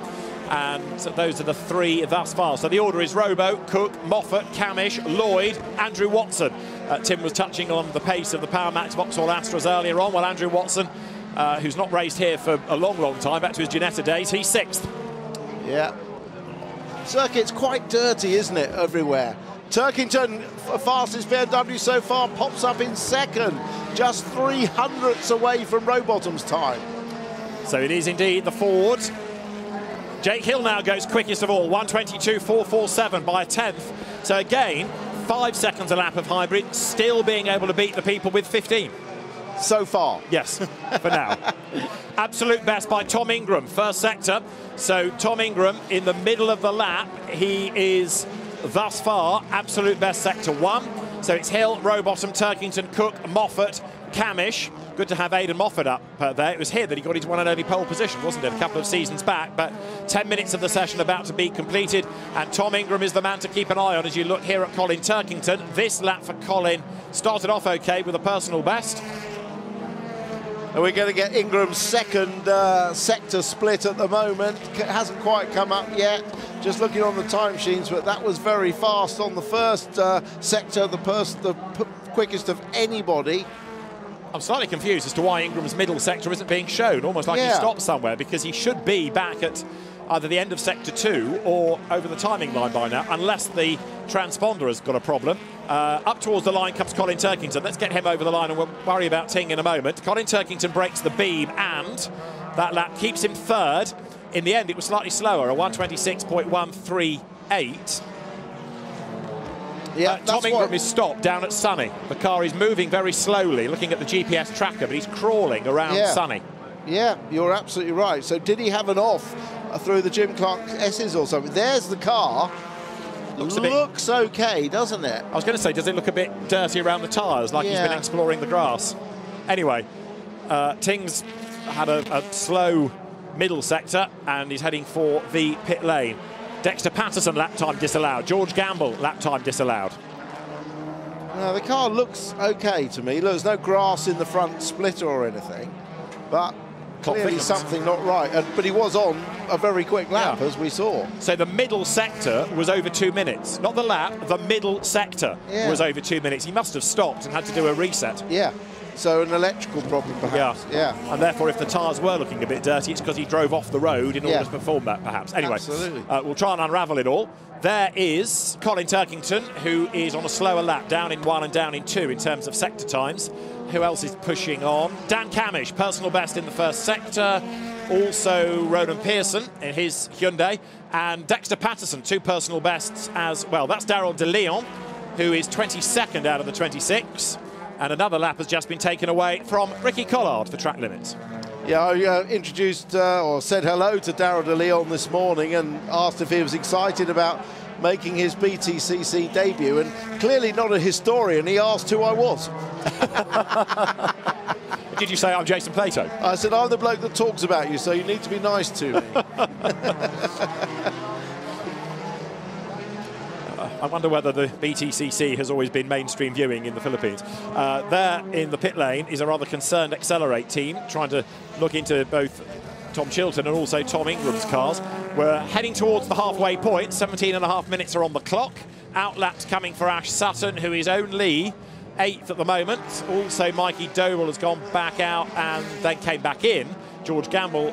And those are the three thus far. So the order is Robo, Cook, Moffat, Cammish, Lloyd, Andrew Watson. Uh, Tim was touching on the pace of the Power Max Vauxhall Astras earlier on. Well, Andrew Watson, uh, who's not raced here for a long, long time, back to his Ginetta days, he's sixth. Yeah. Circuit's quite dirty, isn't it, everywhere? Turkington, fastest B M W so far, pops up in second, just three hundredths away from Rowbottom's time. So it is indeed the Ford. Jake Hill now goes quickest of all, one twenty-two point four four seven by a tenth. So again, five seconds a lap of hybrid, still being able to beat the people with fifteen. so far. Yes, for now. Absolute best by Tom Ingram, first sector. So Tom Ingram in the middle of the lap, he is thus far absolute best sector one. So it's Hill, Rowbottom, Turkington, Cook, Moffat, Cammish. Good to have Aidan Moffat up uh, there. It was here that he got his one and only pole position, wasn't it, a couple of seasons back. But ten minutes of the session about to be completed, and Tom Ingram is the man to keep an eye on as you look here at Colin Turkington. This lap for Colin started off okay with a personal best. And we're going to get Ingram's second uh, sector split at the moment. It hasn't quite come up yet, just looking on the time sheets, but that was very fast on the first uh, sector, the, pers the p quickest of anybody. I'm slightly confused as to why Ingram's middle sector isn't being shown, almost like yeah. he stopped somewhere, because he should be back at either the end of sector two or over the timing line by now, unless the transponder has got a problem. Uh, up towards the line comes Colin Turkington. Let's get him over the line and we'll worry about Ting in a moment. Colin Turkington breaks the beam and that lap keeps him third. In the end, it was slightly slower, a one twenty-six point one three eight. Yeah, uh, Tom Ingram is stopped down at Sunny. The car is moving very slowly, looking at the G P S tracker, but he's crawling around yeah. Sunny. Yeah, you're absolutely right. So did he have an off through the Jim Clark Esses or something? There's the car. Looks, a bit, looks okay, doesn't it? I was going to say, does it look a bit dirty around the tyres, like yeah. he's been exploring the grass? Anyway, uh, Ting's had a, a slow middle sector, and he's heading for the pit lane. Dexter Patterson, lap time disallowed. George Gamble, lap time disallowed. Now, the car looks okay to me. Look, there's no grass in the front splitter or anything, but clearly something not right, and, but he was on a very quick lap, yeah. as we saw. So the middle sector was over two minutes. Not the lap, the middle sector yeah. was over two minutes. He must have stopped and had to do a reset. Yeah, so an electrical problem perhaps. Yeah, yeah. And therefore if the tyres were looking a bit dirty, it's because he drove off the road in yeah. order to perform that perhaps. Anyway, uh, we'll try and unravel it all. There is Colin Turkington, who is on a slower lap, down in one and down in two in terms of sector times. Who else is pushing on? Dan Cammish, personal best in the first sector. Also Ronan Pearson in his Hyundai. And Dexter Patterson, two personal bests as well. That's Darryl De Leon, who is twenty-second out of the twenty-six. And another lap has just been taken away from Ricky Collard for track limits. Yeah, I uh, introduced uh, or said hello to Darryl De Leon this morning and asked if he was excited about making his B T C C debut, and clearly not a historian, he asked who I was. Did you say, I'm Jason Plato? I said, I'm the bloke that talks about you, so you need to be nice to me. uh, I wonder whether the B T C C has always been mainstream viewing in the Philippines. Uh, there in the pit lane is a rather concerned Accelerate team, trying to look into both Tom Chilton and also Tom Ingram's cars. We're heading towards the halfway point. seventeen and a half minutes are on the clock. Outlaps coming for Ash Sutton, who is only eighth at the moment. Also, Mikey Doble has gone back out and then came back in. George Gamble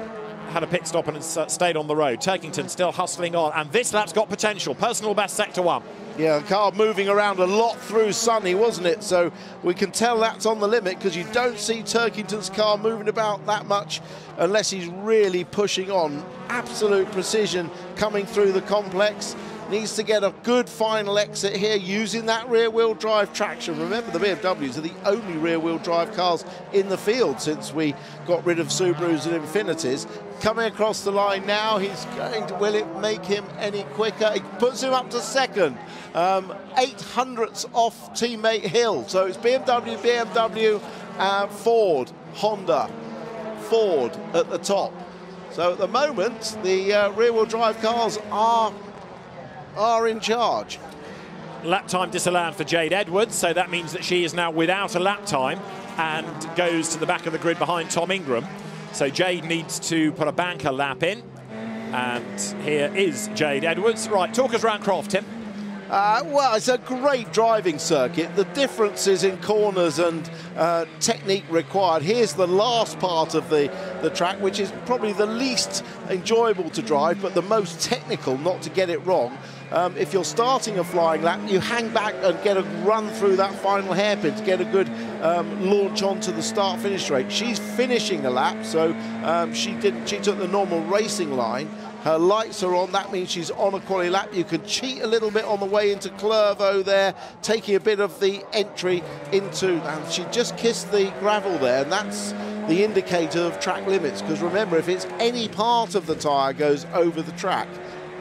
had a pit stop and stayed on the road. Turkington still hustling on, and this lap's got potential. Personal best sector one. Yeah, the car moving around a lot through Sunny, wasn't it? So we can tell that's on the limit, because you don't see Turkington's car moving about that much unless he's really pushing on. Absolute precision coming through the complex. Needs to get a good final exit here using that rear-wheel drive traction. Remember, the B M Ws are the only rear-wheel drive cars in the field since we got rid of Subarus and Infinitis. Coming across the line now, he's going to, will it make him any quicker? It puts him up to second, um, eight hundredths off teammate Hill. So it's B M W, B M W, uh, Ford, Honda, Ford at the top. So at the moment, the uh, rear-wheel drive cars are are in charge. Lap time disallowed for Jade Edwards, so that means that she is now without a lap time and goes to the back of the grid behind Tom Ingram. So Jade needs to put a banker lap in, and here is Jade Edwards. Right, talk us round Croft, Tim. Uh, well, it's a great driving circuit. The differences in corners and uh, technique required. Here's the last part of the, the track, which is probably the least enjoyable to drive, but the most technical, not to get it wrong. Um, if you're starting a flying lap, you hang back and get a run through that final hairpin to get a good um, launch onto the start-finish rate. She's finishing a lap, so um, she, didn't, she took the normal racing line. Her lights are on, that means she's on a quali lap. You can cheat a little bit on the way into Clervaux there, taking a bit of the entry into, and she just kissed the gravel there, and that's the indicator of track limits, because remember, if it's any part of the tyre goes over the track,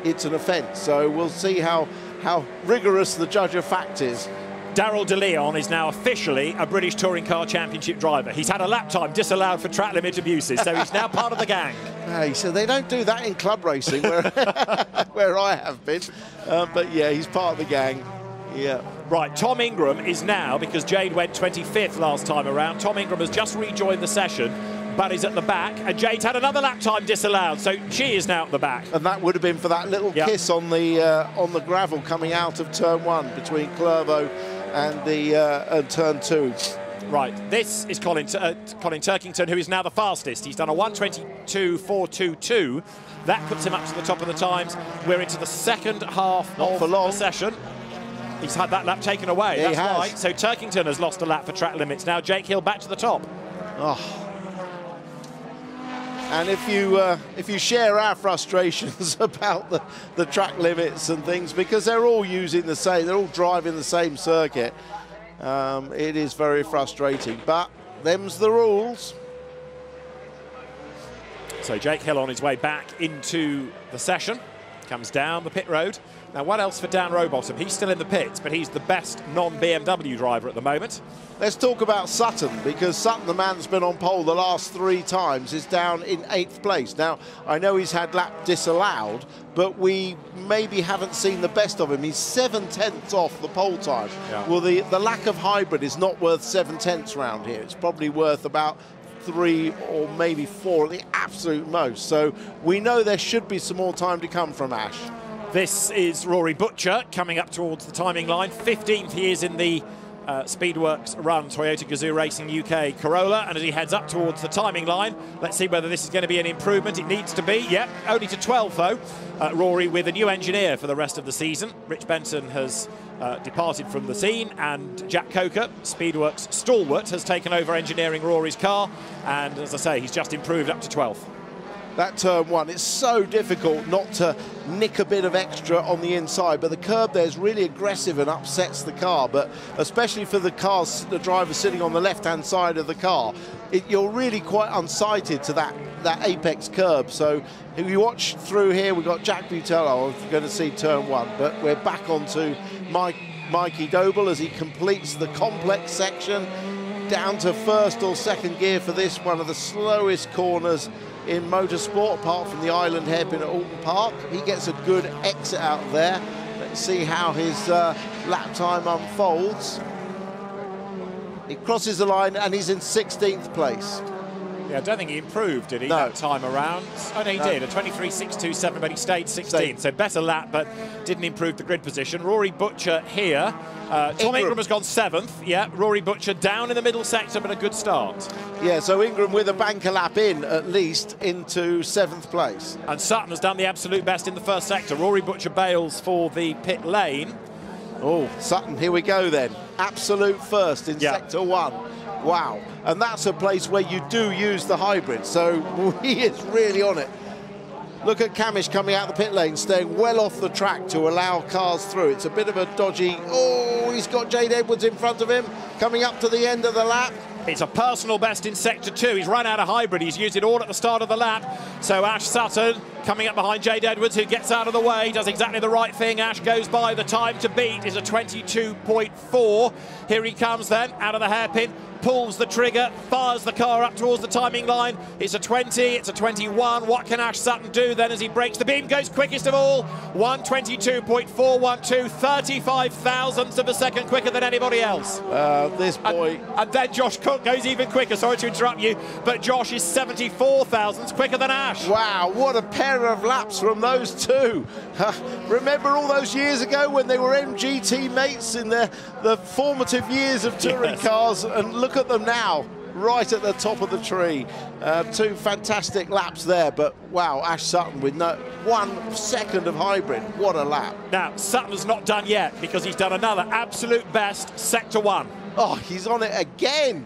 it's an offence. So we'll see how, how rigorous the judge of fact is. Darryl De Leon is now officially a British Touring Car Championship driver. He's had a lap time disallowed for track limit abuses, so he's now part of the gang. Hey, so they don't do that in club racing, where, where I have been. Uh, but yeah, he's part of the gang. Yeah. Right, Tom Ingram is now, because Jade went twenty-fifth last time around, Tom Ingram has just rejoined the session, but is at the back, and Jade's had another lap time disallowed, so she is now at the back. And that would have been for that little yep. kiss on the uh, on the gravel coming out of turn one between Clervaux and the uh, and turn two. Right, this is Colin, uh, Colin Turkington, who is now the fastest. He's done a one twenty-two four twenty-two. That puts him up to the top of the times. We're into the second half Not of for long. the session. He's had that lap taken away. Yeah, that's right. So Turkington has lost a lap for track limits. Now Jake Hill back to the top. Oh. And if you uh, if you share our frustrations about the, the track limits and things, because they're all using the same, they're all driving the same circuit, um, it is very frustrating. But them's the rules. So Jake Hill on his way back into the session, comes down the pit road. Now, what else for Dan Rowbottom? He's still in the pits, but he's the best non-B M W driver at the moment. Let's talk about Sutton, because Sutton, the man that's been on pole the last three times, is down in eighth place. Now, I know he's had lap disallowed, but we maybe haven't seen the best of him. He's seven-tenths off the pole time. Yeah. Well, the, the lack of hybrid is not worth seven-tenths round here. It's probably worth about three or maybe four at the absolute most. So we know there should be some more time to come from Ash. This is Rory Butcher coming up towards the timing line. fifteenth he is in the uh, Speedworks run, Toyota Gazoo Racing U K Corolla. And as he heads up towards the timing line, let's see whether this is going to be an improvement. It needs to be, yep, only to twelve though. Uh, Rory with a new engineer for the rest of the season. Rich Benson has uh, departed from the scene, and Jack Coker, Speedworks stalwart, has taken over engineering Rory's car. And as I say, he's just improved up to twelfth. That turn one, it's so difficult not to nick a bit of extra on the inside, but the curb there is really aggressive and upsets the car, but especially for the cars, the driver sitting on the left-hand side of the car, it, you're really quite unsighted to that, that apex curb. So if you watch through here, we've got Jack Butello, I'm going to see turn one, but we're back onto Mike, Mikey Doble as he completes the complex section, down to first or second gear for this, one of the slowest corners in motorsport, apart from the island hairpin at Oulton Park. He gets a good exit out there. Let's see how his uh, lap time unfolds. He crosses the line and he's in sixteenth place. Yeah, I don't think he improved, did he, no. that time around? Oh, no, he no. did, a twenty-three six two seven, but he stayed sixteenth, so better lap, but didn't improve the grid position. Rory Butcher here. Uh, Tom Ingram. Ingram has gone seventh, yeah. Rory Butcher down in the middle sector, but a good start. Yeah, so Ingram with a banker lap in, at least, into seventh place. And Sutton has done the absolute best in the first sector. Rory Butcher bails for the pit lane. Oh, Sutton, here we go then. Absolute first in yeah. sector one. Wow. And that's a place where you do use the hybrid, so he is really on it. Look at Cammish coming out the pit lane, staying well off the track to allow cars through. It's a bit of a dodgy... Oh, he's got Jade Edwards in front of him, coming up to the end of the lap. It's a personal best in sector two. He's run out of hybrid. He's used it all at the start of the lap. So Ash Sutton coming up behind Jade Edwards, who gets out of the way, does exactly the right thing. Ash goes by. The time to beat is a twenty-two point four. Here he comes then, out of the hairpin, pulls the trigger, fires the car up towards the timing line. It's a twenty, it's a twenty-one. What can Ash Sutton do then as he breaks the beam? Goes quickest of all, one twenty-two point four one two, thirty-five thousandths of a second quicker than anybody else. Uh, this boy. And, and then Josh Cook goes even quicker, sorry to interrupt you, but Josh is seventy-four thousandths quicker than Ash. Wow, what a pair of laps from those two. Remember all those years ago when they were M G T mates in their, the formative years of touring yes. cars, and look at them now, right at the top of the tree. Uh, two fantastic laps there, but wow, Ash Sutton with no one second of hybrid. What a lap. Now, Sutton's not done yet, because he's done another absolute best, sector one. Oh, he's on it again.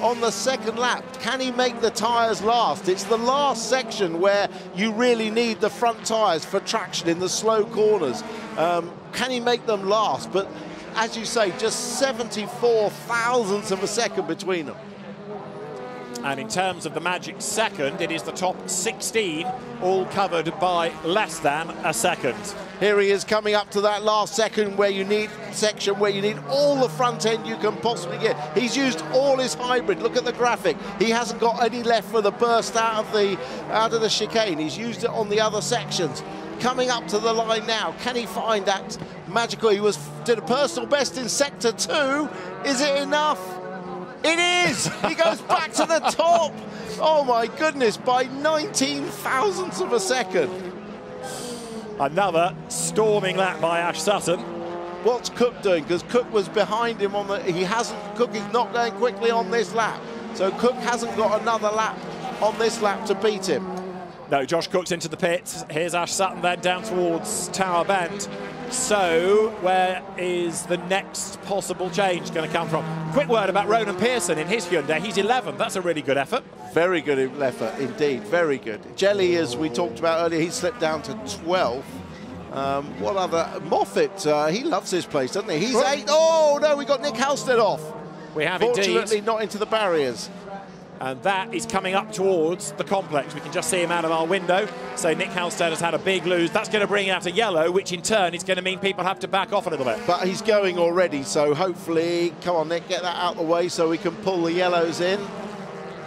on the second lap. Can he make the tyres last? It's the last section where you really need the front tyres for traction in the slow corners. Um, can he make them last? But as you say, just seventy-four thousandths of a second between them. And in terms of the magic second, it is the top sixteen, all covered by less than a second. Here he is coming up to that last second where you need section where you need all the front end you can possibly get. He's used all his hybrid. Look at the graphic. He hasn't got any left for the burst out of the out of the chicane. He's used it on the other sections. Coming up to the line now, can he find that magical? He was did a personal best in sector two. Is it enough? It is! He goes back to the top! Oh my goodness, by nineteen thousandths of a second. Another storming lap by Ash Sutton. What's Cook doing? Because Cook was behind him on the... He hasn't... Cook is not going quickly on this lap. So Cook hasn't got another lap on this lap to beat him. No, Josh Cook's into the pits. Here's Ash Sutton then down towards Tower Bend. So, where is the next possible change going to come from? Quick word about Ronan Pearson in his Hyundai. He's eleventh. That's a really good effort. Very good effort, indeed. Very good. Jelly, as we talked about earlier, he slipped down to twelfth. Um, what other? Moffat, uh, he loves this place, doesn't he? He's right. eighth. Oh, no, we got Nick Halstead off. We have indeed. Fortunately, not into the barriers. And that is coming up towards the complex. We can just see him out of our window. So Nick Halstead has had a big lose. That's going to bring out a yellow, which in turn is going to mean people have to back off a little bit. But he's going already, so hopefully... Come on, Nick, get that out of the way so we can pull the yellows in.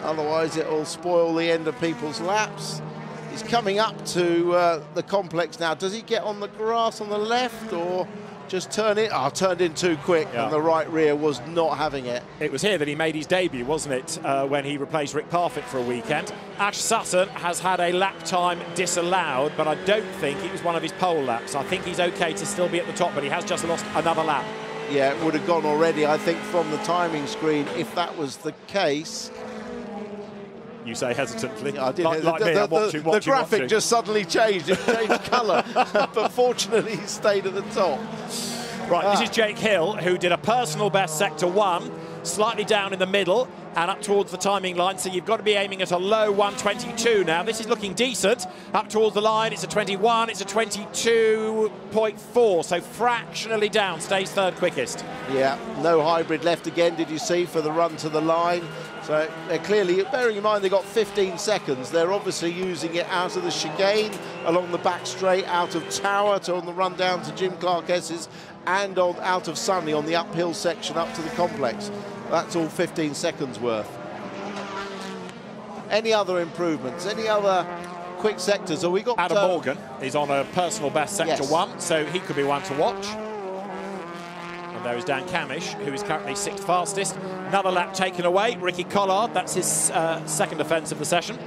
Otherwise, it'll spoil the end of people's laps. He's coming up to uh, the complex now. Does he get on the grass on the left or... Just turn it. Oh, turned in too quick, yeah. And the right rear was not having it. It was here that he made his debut, wasn't it, uh, when he replaced Rick Parfitt for a weekend. Ash Sutton has had a lap time disallowed, but I don't think it was one of his pole laps. I think he's OK to still be at the top, but he has just lost another lap. Yeah, it would have gone already, I think, from the timing screen, if that was the case. You say hesitantly. Yeah, I did. Like, like the, me, the, watching, watching, the graphic watching. Just suddenly changed. It changed colour, but fortunately he stayed at the top. Right, ah. This is Jake Hill, who did a personal best sector one, slightly down in the middle and up towards the timing line. So you've got to be aiming at a low one twenty-two now. This is looking decent. Up towards the line, it's a twenty-one, it's a twenty-two point four. So fractionally down, stays third quickest. Yeah, no hybrid left again, did you see, for the run to the line. So they're clearly, bearing in mind they've got fifteen seconds, they're obviously using it out of the chicane, along the back straight, out of Tower, to on the run down to Jim Clark Esses, and on out of Sunny on the uphill section up to the complex. That's all fifteen seconds worth. Any other improvements? Any other quick sectors? So we got Adam uh, Morgan is on a personal best sector yes. one, so he could be one to watch. And there is Dan Cammish, who is currently sixth fastest. Another lap taken away. Ricky Collard, that's his uh, second offence of the session.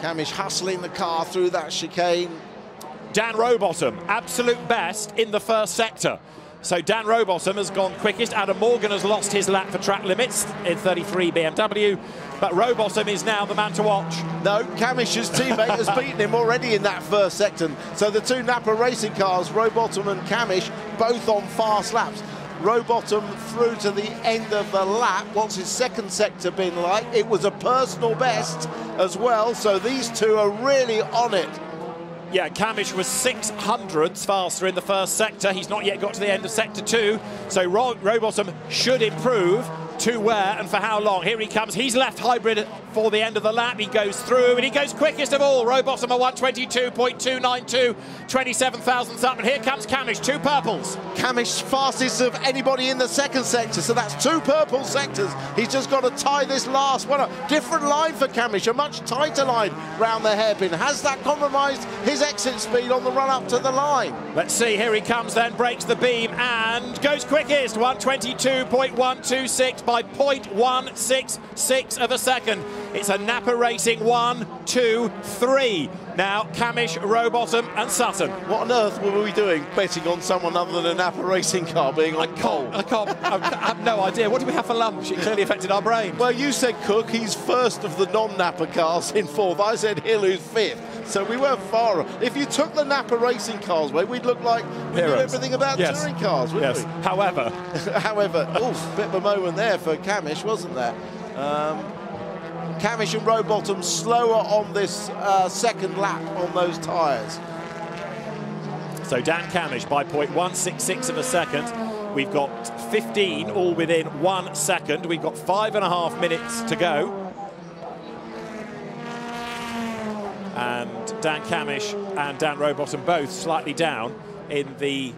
Cammish hustling the car through that chicane. Dan Rowbottom, absolute best in the first sector. So Dan Rowbottom has gone quickest. Adam Morgan has lost his lap for track limits in thirty-three B M W. But Rowbottom is now the man to watch. No, Camish's teammate has beaten him already in that first sector. So the two Napa racing cars, Rowbottom and Cammish, both on fast laps. Rowbottom through to the end of the lap. What's his second sector been like? It was a personal best as well. So these two are really on it. Yeah, Cammish was six hundredths faster in the first sector. He's not yet got to the end of sector two. So Ro Rowbottom should improve. To where and for how long? Here he comes. He's left hybrid for the end of the lap. He goes through and he goes quickest of all. Rowbottom at one twenty-two point two nine two, twenty-seven thousandths up. And here comes Cammish, two purples. Cammish fastest of anybody in the second sector. So that's two purple sectors. He's just got to tie this last one up. Different line for Cammish, a much tighter line round the hairpin. Has that compromised his exit speed on the run up to the line? Let's see. Here he comes then, breaks the beam and goes quickest. one twenty-two point one two six. By point one six six of a second. It's a Napa Racing one, two, three. Now, Cammish, Rowbottom and Sutton. What on earth were we doing betting on someone other than a Napa racing car being on coal? I can't, I can't I have no idea. What did we have for lunch? It clearly affected our brain. Well, you said Cook, he's first of the non-Napa cars in fourth. I said Hill, who's fifth. So we were far off. If you took the Napa Racing cars away, we'd look like we knew everything about yes. touring cars, wouldn't yes. we? However. However. Oof, bit of a moment there for Cammish, wasn't there? Um, Cammish and Rowbottom slower on this uh, second lap on those tyres. So Dan Cammish by point one six six of a second. We've got fifteen all within one second. We've got five and a half minutes to go. And Dan Cammish and Dan Rowbottom both slightly down in the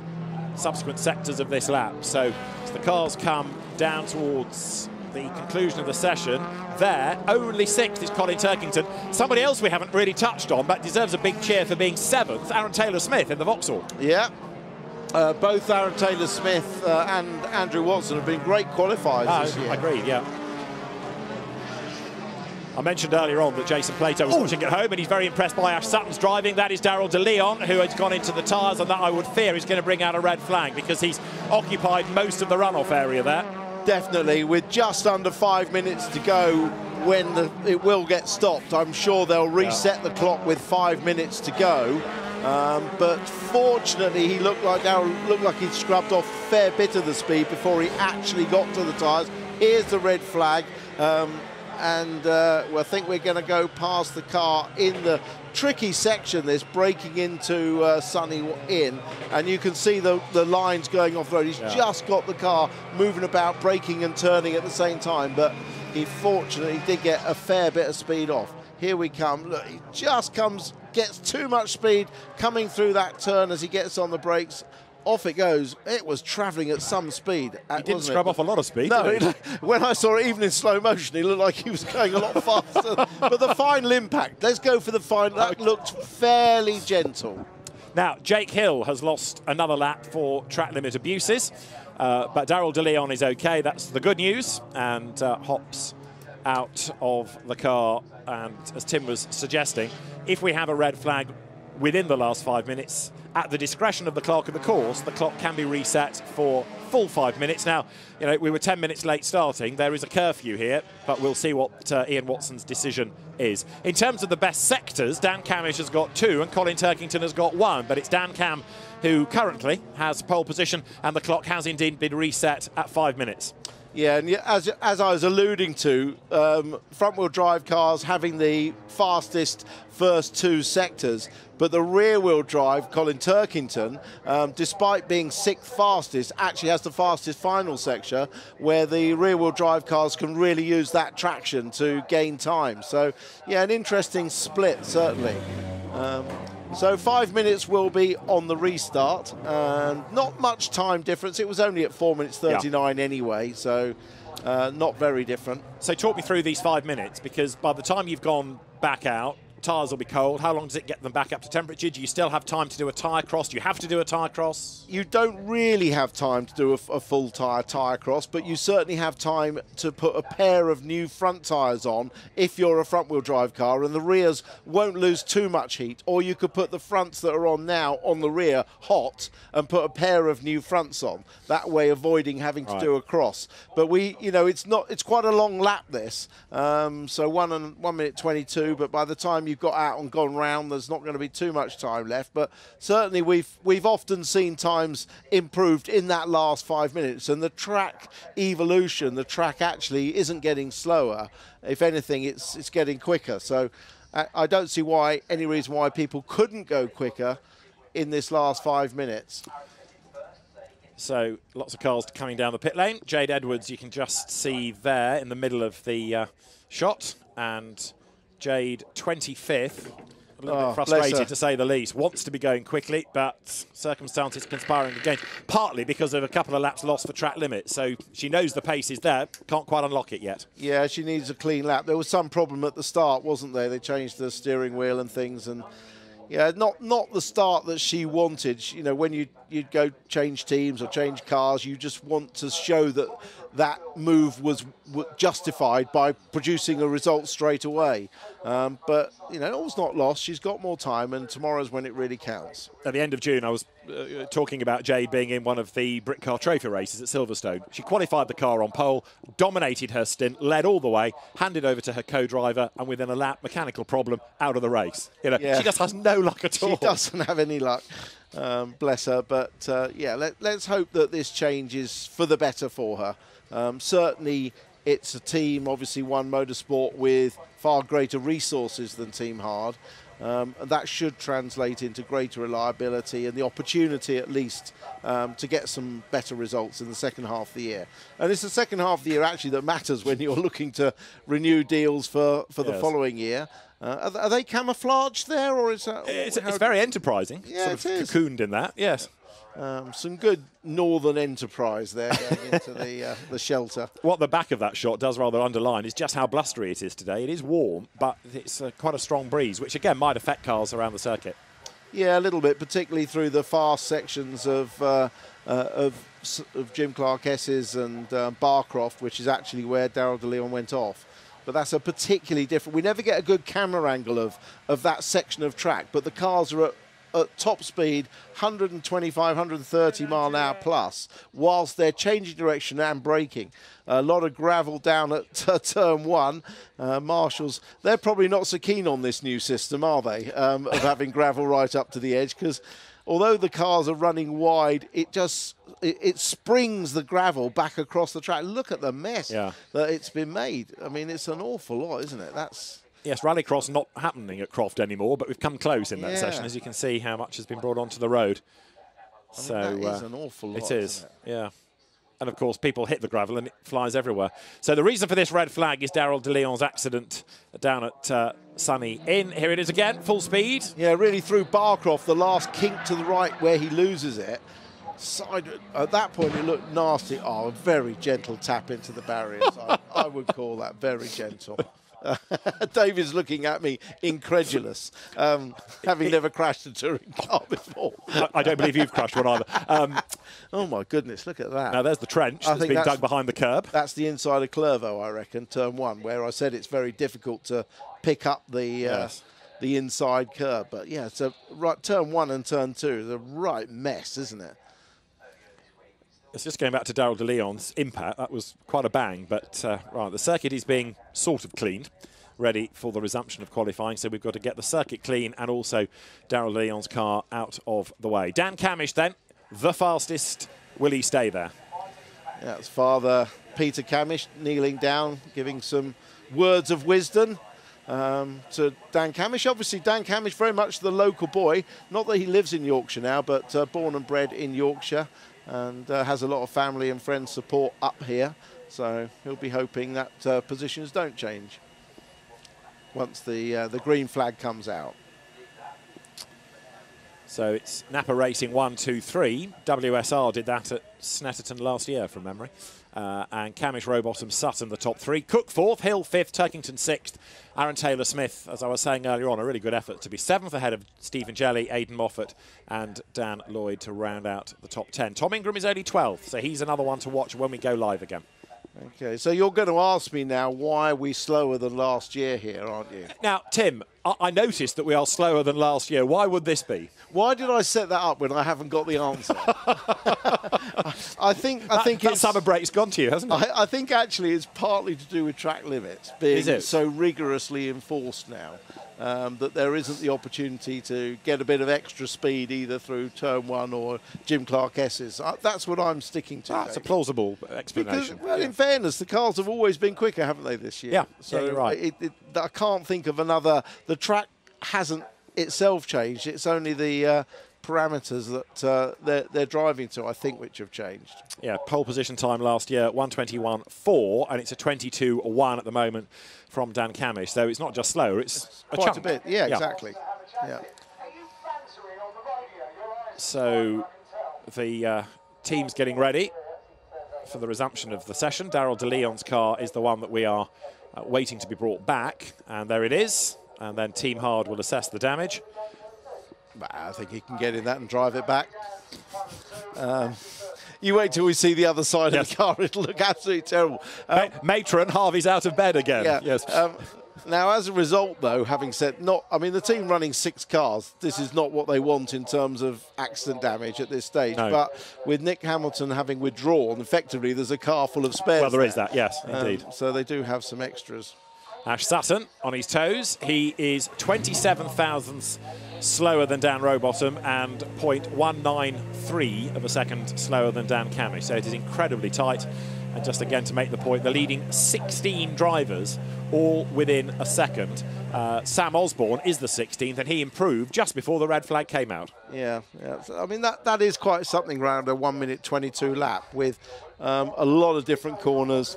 subsequent sectors of this lap. So as the cars come down towards the conclusion of the session, there, only sixth is Colin Turkington. Somebody else we haven't really touched on, but deserves a big cheer for being seventh, Aaron Taylor-Smith in the Vauxhall. Yeah, uh, both Aaron Taylor-Smith uh, and Andrew Watson have been great qualifiers oh, this year. Agreed, yeah. I mentioned earlier on that Jason Plato was Ooh. watching at home, and he's very impressed by Ash Sutton's driving. That is Darryl De Leon, who has gone into the tyres, and that I would fear is going to bring out a red flag because he's occupied most of the runoff area there. Definitely, with just under five minutes to go when the, it will get stopped. I'm sure they'll reset yeah. the clock with five minutes to go. Um, but fortunately, he looked like looked like he'd scrubbed off a fair bit of the speed before he actually got to the tyres. Here's the red flag. Um, and uh, I think we're going to go past the car in the tricky section, this breaking into uh, Sunny in, and you can see the, the lines going off the road. He's yeah. just got the car moving about, braking and turning at the same time, but he fortunately did get a fair bit of speed off. Here we come. Look, he just comes, gets too much speed coming through that turn as he gets on the brakes. Off it goes. It was travelling at some speed. He didn't scrub off a lot of speed. No, it, when I saw it, even in slow motion, he looked like he was going a lot faster. But the final impact, let's go for the final. That looked fairly gentle. Now, Jake Hill has lost another lap for track limit abuses, uh, but Darryl De Leon is okay. That's the good news, and uh, hops out of the car. And as Tim was suggesting, if we have a red flag within the last five minutes, at the discretion of the clerk of the course, the clock can be reset for full five minutes. Now, you know, we were ten minutes late starting. There is a curfew here, but we'll see what uh, Ian Watson's decision is. In terms of the best sectors, Dan Cammish has got two and Colin Turkington has got one, but it's Dan Cam who currently has pole position, and the clock has indeed been reset at five minutes. Yeah, and as, as I was alluding to, um, front-wheel drive cars having the fastest first two sectors, but the rear-wheel drive, Colin Turkington, um, despite being sixth fastest, actually has the fastest final sector, where the rear-wheel drive cars can really use that traction to gain time. So, yeah, an interesting split, certainly. Um, So five minutes will be on the restart, and not much time difference. It was only at four minutes thirty-nine yeah. anyway, so uh, not very different. So talk me through these five minutes, because by the time you've gone back out, tyres will be cold. How long does it get them back up to temperature? Do you still have time to do a tyre cross? Do you have to do a tyre cross? You don't really have time to do a, a full tyre tyre cross, but you certainly have time to put a pair of new front tyres on if you're a front-wheel drive car, and the rears won't lose too much heat. Or you could put the fronts that are on now on the rear hot and put a pair of new fronts on. That way, avoiding having to right. do a cross. But we, you know, it's not. It's quite a long lap this. Um, so one and one minute twenty-two. But by the time you you've got out and gone round, there's not going to be too much time left, but certainly we've we've often seen times improved in that last five minutes, and the track evolution, the track actually isn't getting slower. If anything, it's it's getting quicker. So I, I don't see why any reason why people couldn't go quicker in this last five minutes. So lots of cars coming down the pit lane. Jade Edwards, you can just see there in the middle of the uh, shot, and Jade, twenty-fifth, a little oh, bit frustrated to say the least, wants to be going quickly, but circumstances conspiring against, partly because of a couple of laps lost for track limit. So she knows the pace is there, can't quite unlock it yet. Yeah, she needs a clean lap. There was some problem at the start, wasn't there? They changed the steering wheel and things, and yeah, not not the start that she wanted. You know, when you you'd go change teams or change cars. You just want to show that that move was w justified by producing a result straight away. Um, but, you know, all's not lost. She's got more time, and tomorrow's when it really counts. At the end of June, I was uh, talking about Jade being in one of the Brick Car Trophy races at Silverstone. She qualified the car on pole, dominated her stint, led all the way, handed over to her co-driver, and within a lap, mechanical problem, out of the race. You know, yeah. She just has no luck at all. She doesn't have any luck. Um, bless her. But, uh, yeah, let, let's hope that this changes for the better for her. Um, certainly, it's a team, obviously, One Motorsport, with far greater resources than Team Hard. Um, and that should translate into greater reliability and the opportunity, at least, um, to get some better results in the second half of the year. And it's the second half of the year, actually, that matters when you're looking to renew deals for, for yes. the following year. Uh, are, are they camouflaged there, or is that... It's, it's very enterprising, yeah, sort of cocooned in that, yes. Um, some good northern enterprise there going into the, uh, the shelter. What the back of that shot does rather underline is just how blustery it is today. It is warm, but it's uh, quite a strong breeze, which again might affect cars around the circuit. Yeah, a little bit, particularly through the fast sections of uh, uh, of, of Jim Clark Esses and uh, Barcroft, which is actually where Darryl De Leon went off. But that's a particularly different... We never get a good camera angle of, of that section of track, but the cars are at... at top speed, one twenty-five, one thirty mile an hour plus, whilst they're changing direction and braking. A lot of gravel down at uh, turn one. Uh, Marshall's, they're probably not so keen on this new system, are they, um, of having gravel right up to the edge, because although the cars are running wide, it just it, it springs the gravel back across the track. Look at the mess yeah. that it's been made. I mean, it's an awful lot, isn't it? That's... Yes, Rallycross not happening at Croft anymore, but we've come close in that yeah. session, as you can see how much has been brought onto the road. I mean, so that uh, is an awful lot. It is, it? yeah. And, of course, people hit the gravel and it flies everywhere. So the reason for this red flag is Darryl De Leon's accident down at uh, Sunny Inn. Here it is again, full speed. Yeah, really through Barcroft, the last kink to the right where he loses it. Side, at that point, it looked nasty. Oh, a very gentle tap into the barriers. I, I would call that very gentle. David's looking at me incredulous, um, having never crashed a touring car before. I don't believe you've crashed one either. Um, oh, my goodness, look at that. Now, there's the trench that's been dug behind the curb. That's the inside of Clervaux, I reckon, turn one, where I said it's very difficult to pick up the uh, yes. the inside curb. But, yeah, so right, turn one and turn two is a right mess, isn't it? It's just going back to Darryl De Leon's impact. That was quite a bang, but uh, right, the circuit is being sort of cleaned, ready for the resumption of qualifying. So we've got to get the circuit clean and also Darryl De Leon's car out of the way. Dan Cammish, then, the fastest. Will he stay there? Yeah, it's Father Peter Cammish kneeling down, giving some words of wisdom. Um, to Dan Cammish. Obviously, Dan Cammish, very much the local boy. Not that he lives in Yorkshire now, but uh, born and bred in Yorkshire, and uh, has a lot of family and friends support up here. So he'll be hoping that uh, positions don't change once the, uh, the green flag comes out. So it's Napa Racing one, two, three. W S R did that at Snetterton last year, from memory. Uh, and Cammish, Rowbottom, Sutton, the top three. Cook fourth, Hill fifth, Turkington sixth. Aaron Taylor-Smith, as I was saying earlier on, a really good effort to be seventh ahead of Stephen Jelly, Aidan Moffat and Dan Lloyd to round out the top ten. Tom Ingram is only twelfth, so he's another one to watch when we go live again. OK, so you're going to ask me now why we're slower than last year here, aren't you? Now, Tim, I, I noticed that we are slower than last year. Why would this be? Why did I set that up when I haven't got the answer? I think I that, think that it's, summer break's gone to you, hasn't it? I, I think actually it's partly to do with track limits being so rigorously enforced now um, that there isn't the opportunity to get a bit of extra speed either through turn one or Jim Clark Esses. I, that's what I'm sticking to. That's David. A plausible explanation. Because, well, yeah. in fairness, the cars have always been quicker, haven't they, this year? Yeah, so yeah, you're right. It, it, I can't think of another. The track hasn't itself changed. It's only the uh, parameters that uh, they're, they're driving to, I think, which have changed. Yeah, pole position time last year, one twenty-one four, and it's a twenty-two one at the moment from Dan Cammish. So it's not just slower, it's, it's a quite chunk. a bit. Yeah, yeah. exactly. Yeah. So the uh, team's getting ready for the resumption of the session. Darryl De Leon's car is the one that we are uh, waiting to be brought back, and there it is. And then Team Hard will assess the damage. I think he can get in that and drive it back. Um, you wait till we see the other side yes. of the car. It'll look absolutely terrible. Um, Matron, Harvey's out of bed again. Yeah. Yes. Um, now, as a result, though, having said not, I mean, the team running six cars, this is not what they want in terms of accident damage at this stage. No. But with Nick Hamilton having withdrawn, effectively, there's a car full of spares. Well, there, there. is that, yes, indeed. Um, so they do have some extras. Ash Sutton on his toes. He is twenty-seven thousandths slower than Dan Rowbottom and zero point one nine three of a second slower than Dan Cammish. So it is incredibly tight. And just again to make the point, the leading sixteen drivers all within a second. Uh, Sam Osborne is the sixteenth, and he improved just before the red flag came out. Yeah, yeah. I mean, that, that is quite something round a one minute twenty-two lap with um, a lot of different corners,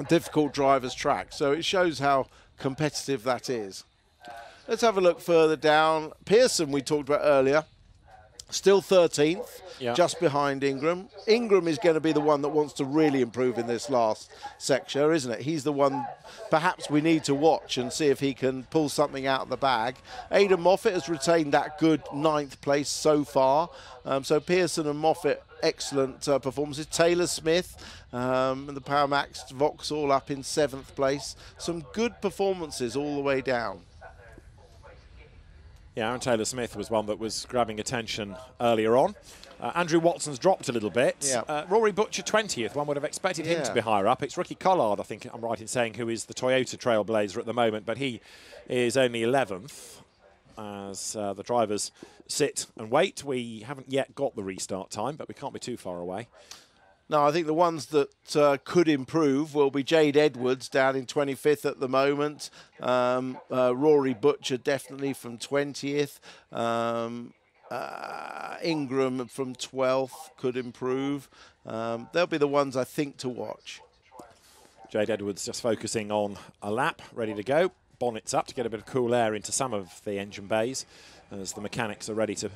a difficult driver's track. So it shows how competitive that is. Let's have a look further down. Pearson, we talked about earlier. Still thirteenth, yeah. just behind Ingram. Ingram is going to be the one that wants to really improve in this last section, isn't it? He's the one perhaps we need to watch and see if he can pull something out of the bag. Aidan Moffat has retained that good ninth place so far. Um, so Pearson and Moffat, excellent uh, performances. Taylor-Smith um, and the Power Max Vauxhall up in seventh place. Some good performances all the way down. Yeah, Aaron Taylor-Smith was one that was grabbing attention earlier on. Uh, Andrew Watson's dropped a little bit. Yeah. Uh, Rory Butcher, twentieth. One would have expected yeah. him to be higher up. It's Ricky Collard, I think I'm right in saying, who is the Toyota Trailblazer at the moment, but he is only eleventh. As uh, the drivers sit and wait, we haven't yet got the restart time, but we can't be too far away. No, I think the ones that uh, could improve will be Jade Edwards down in twenty-fifth at the moment. Um, uh, Rory Butcher definitely from twentieth. Um, uh, Ingram from twelfth could improve. Um, they'll be the ones I think to watch. Jade Edwards just focusing on a lap, ready to go. Bonnets up to get a bit of cool air into some of the engine bays as the mechanics are ready to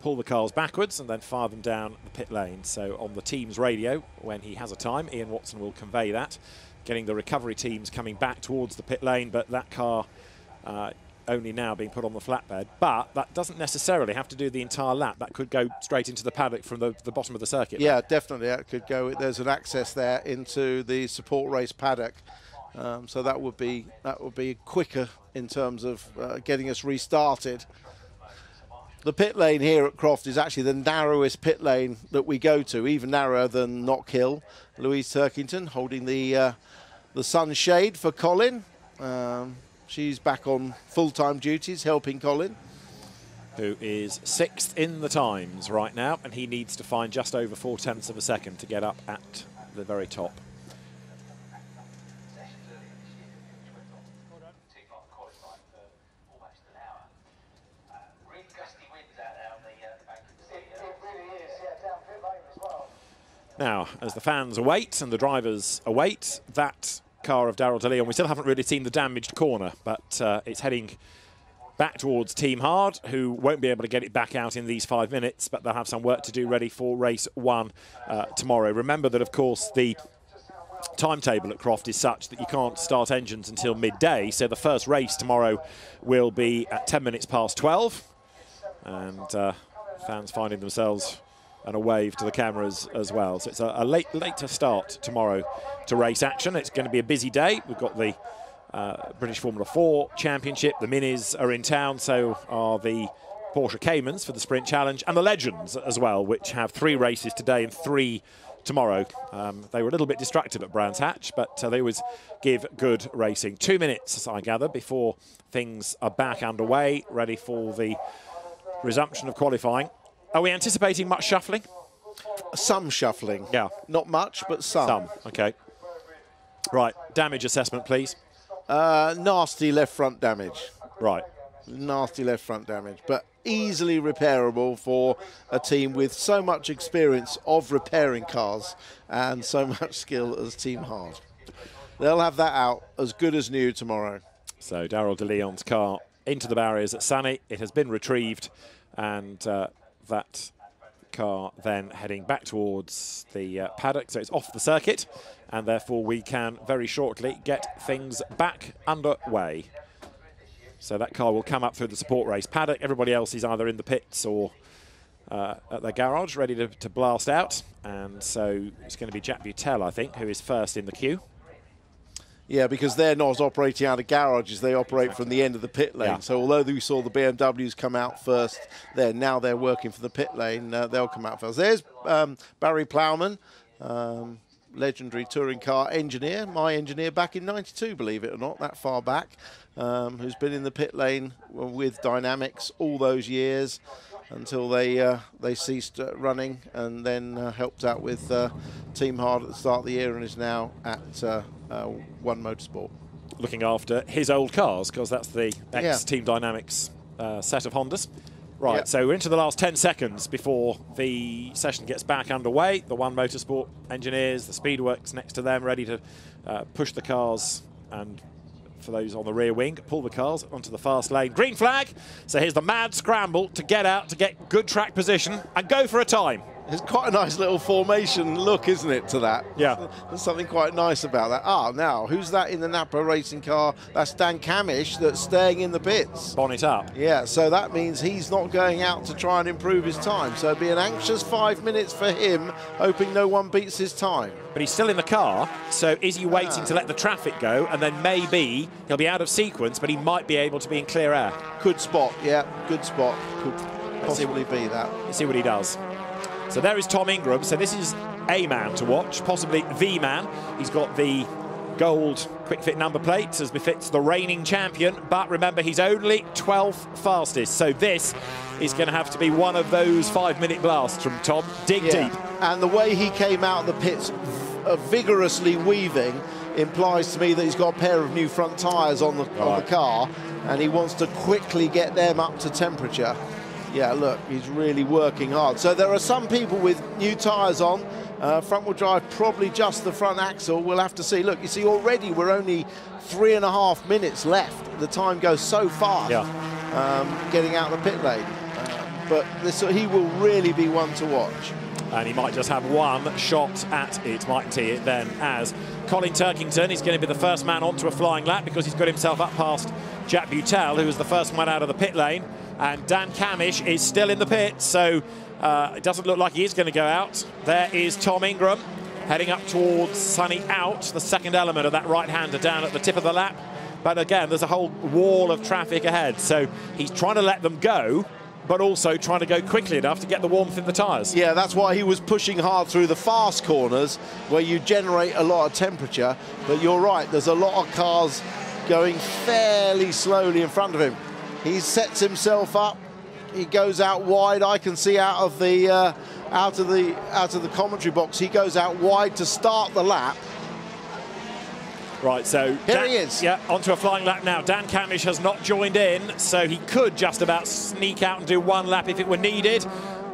pull the cars backwards and then fire them down the pit lane. So on the team's radio, when he has a time, Ian Watson will convey that, getting the recovery teams coming back towards the pit lane, but that car uh, only now being put on the flatbed. But that doesn't necessarily have to do the entire lap. That could go straight into the paddock from the, the bottom of the circuit. Yeah, lap. Definitely. That could go. There's an access there into the support race paddock. Um, so that would be that would be quicker in terms of uh, getting us restarted. The pit lane here at Croft is actually the narrowest pit lane that we go to, even narrower than Knockhill. Louise Turkington holding the uh, the sunshade for Colin. Um, she's back on full-time duties, helping Colin, who is sixth in the times right now, and he needs to find just over four tenths of a second to get up at the very top. Now, as the fans await and the drivers await, that car of Darryl De Leon, we still haven't really seen the damaged corner, but uh, it's heading back towards Team Hard, who won't be able to get it back out in these five minutes, but they'll have some work to do ready for race one uh, tomorrow. Remember that, of course, the timetable at Croft is such that you can't start engines until midday, so the first race tomorrow will be at ten minutes past twelve, and uh, fans finding themselves... and a wave to the cameras as well. So it's a, a late, later start tomorrow to race action. It's going to be a busy day. We've got the uh, British Formula four Championship. The Minis are in town, so are the Porsche Caymans for the Sprint Challenge, and the Legends as well, which have three races today and three tomorrow. Um, they were a little bit distracted at Brands Hatch, but uh, they always give good racing. Two minutes, I gather, before things are back underway, ready for the resumption of qualifying. Are we anticipating much shuffling? Some shuffling. Yeah. Not much, but some. Some, OK. Right, damage assessment, please. Uh, nasty left front damage. Right. Nasty left front damage, but easily repairable for a team with so much experience of repairing cars and so much skill as Team Hard. They'll have that out as good as new tomorrow. So Darryl De Leon's car into the barriers at Sunny. It has been retrieved and... Uh, that car then heading back towards the uh, paddock, so it's off the circuit, and therefore we can very shortly get things back underway. So that car will come up through the support race paddock. Everybody else is either in the pits or uh, at their garage, ready to, to blast out. And so it's going to be Jack Butel, I think, who is first in the queue. Yeah, because they're not operating out of garages, they operate from the end of the pit lane. Yeah. So although we saw the B M Ws come out first, there now they're working for the pit lane, uh, they'll come out first. There's um, Barry Plowman, um, legendary touring car engineer, my engineer back in ninety-two, believe it or not, that far back, um, who's been in the pit lane with Dynamics all those years until they uh, they ceased uh, running, and then uh, helped out with uh, Team Hard at the start of the year and is now at uh, uh, One Motorsport. Looking after his old cars, because that's the ex-Team yeah. Dynamics uh, set of Hondas. Right, yeah. So we're into the last ten seconds before the session gets back underway. The One Motorsport engineers, the Speedworks next to them, ready to uh, push the cars and... for those on the rear wing, pull the cars onto the fast lane. Green flag, so here's the mad scramble to get out, to get good track position and go for a time. It's quite a nice little formation look, isn't it, to that? Yeah. There's something quite nice about that. Ah, now, who's that in the Napa racing car? That's Dan Cammish, that's staying in the pits. Bonnet up. Yeah, so that means he's not going out to try and improve his time. So it'll be an anxious five minutes for him, hoping no one beats his time. But he's still in the car, so is he waiting ah. to let the traffic go? And then maybe he'll be out of sequence, but he might be able to be in clear air. Good spot, yeah, good spot. Could possibly be that. Let's see what he does. So there is Tom Ingram. So this is a man to watch, possibly the man. He's got the gold quick fit number plate, as befits the reigning champion. But remember, he's only twelfth fastest. So this is going to have to be one of those five-minute blasts from Tom. Dig yeah. deep. And the way he came out of the pits vigorously weaving implies to me that he's got a pair of new front tyres on, the, on right. the car, and he wants to quickly get them up to temperature. Yeah, look, he's really working hard. So there are some people with new tyres on, uh, front-wheel drive, probably just the front axle. We'll have to see. Look, you see, already we're only three and a half minutes left. The time goes so fast, yeah. um, getting out of the pit lane. Uh, but this, he will really be one to watch. And he might just have one shot at it, mightn't he, then, as Colin Turkington is going to be the first man onto a flying lap, because he's got himself up past Jack Butel, who was the first one out of the pit lane. And Dan Cammish is still in the pit, so uh, it doesn't look like he is going to go out. There is Tom Ingram heading up towards Sunny Out, the second element of that right-hander down at the tip of the lap. But again, there's a whole wall of traffic ahead, so he's trying to let them go, but also trying to go quickly enough to get the warmth in the tyres. Yeah, that's why he was pushing hard through the fast corners, where you generate a lot of temperature. But you're right, there's a lot of cars going fairly slowly in front of him. He sets himself up. He goes out wide. I can see out of the uh, out of the out of the commentary box. He goes out wide to start the lap. Right, so here Dan, he is. Yeah, onto a flying lap now. Dan Cammish has not joined in, so he could just about sneak out and do one lap if it were needed.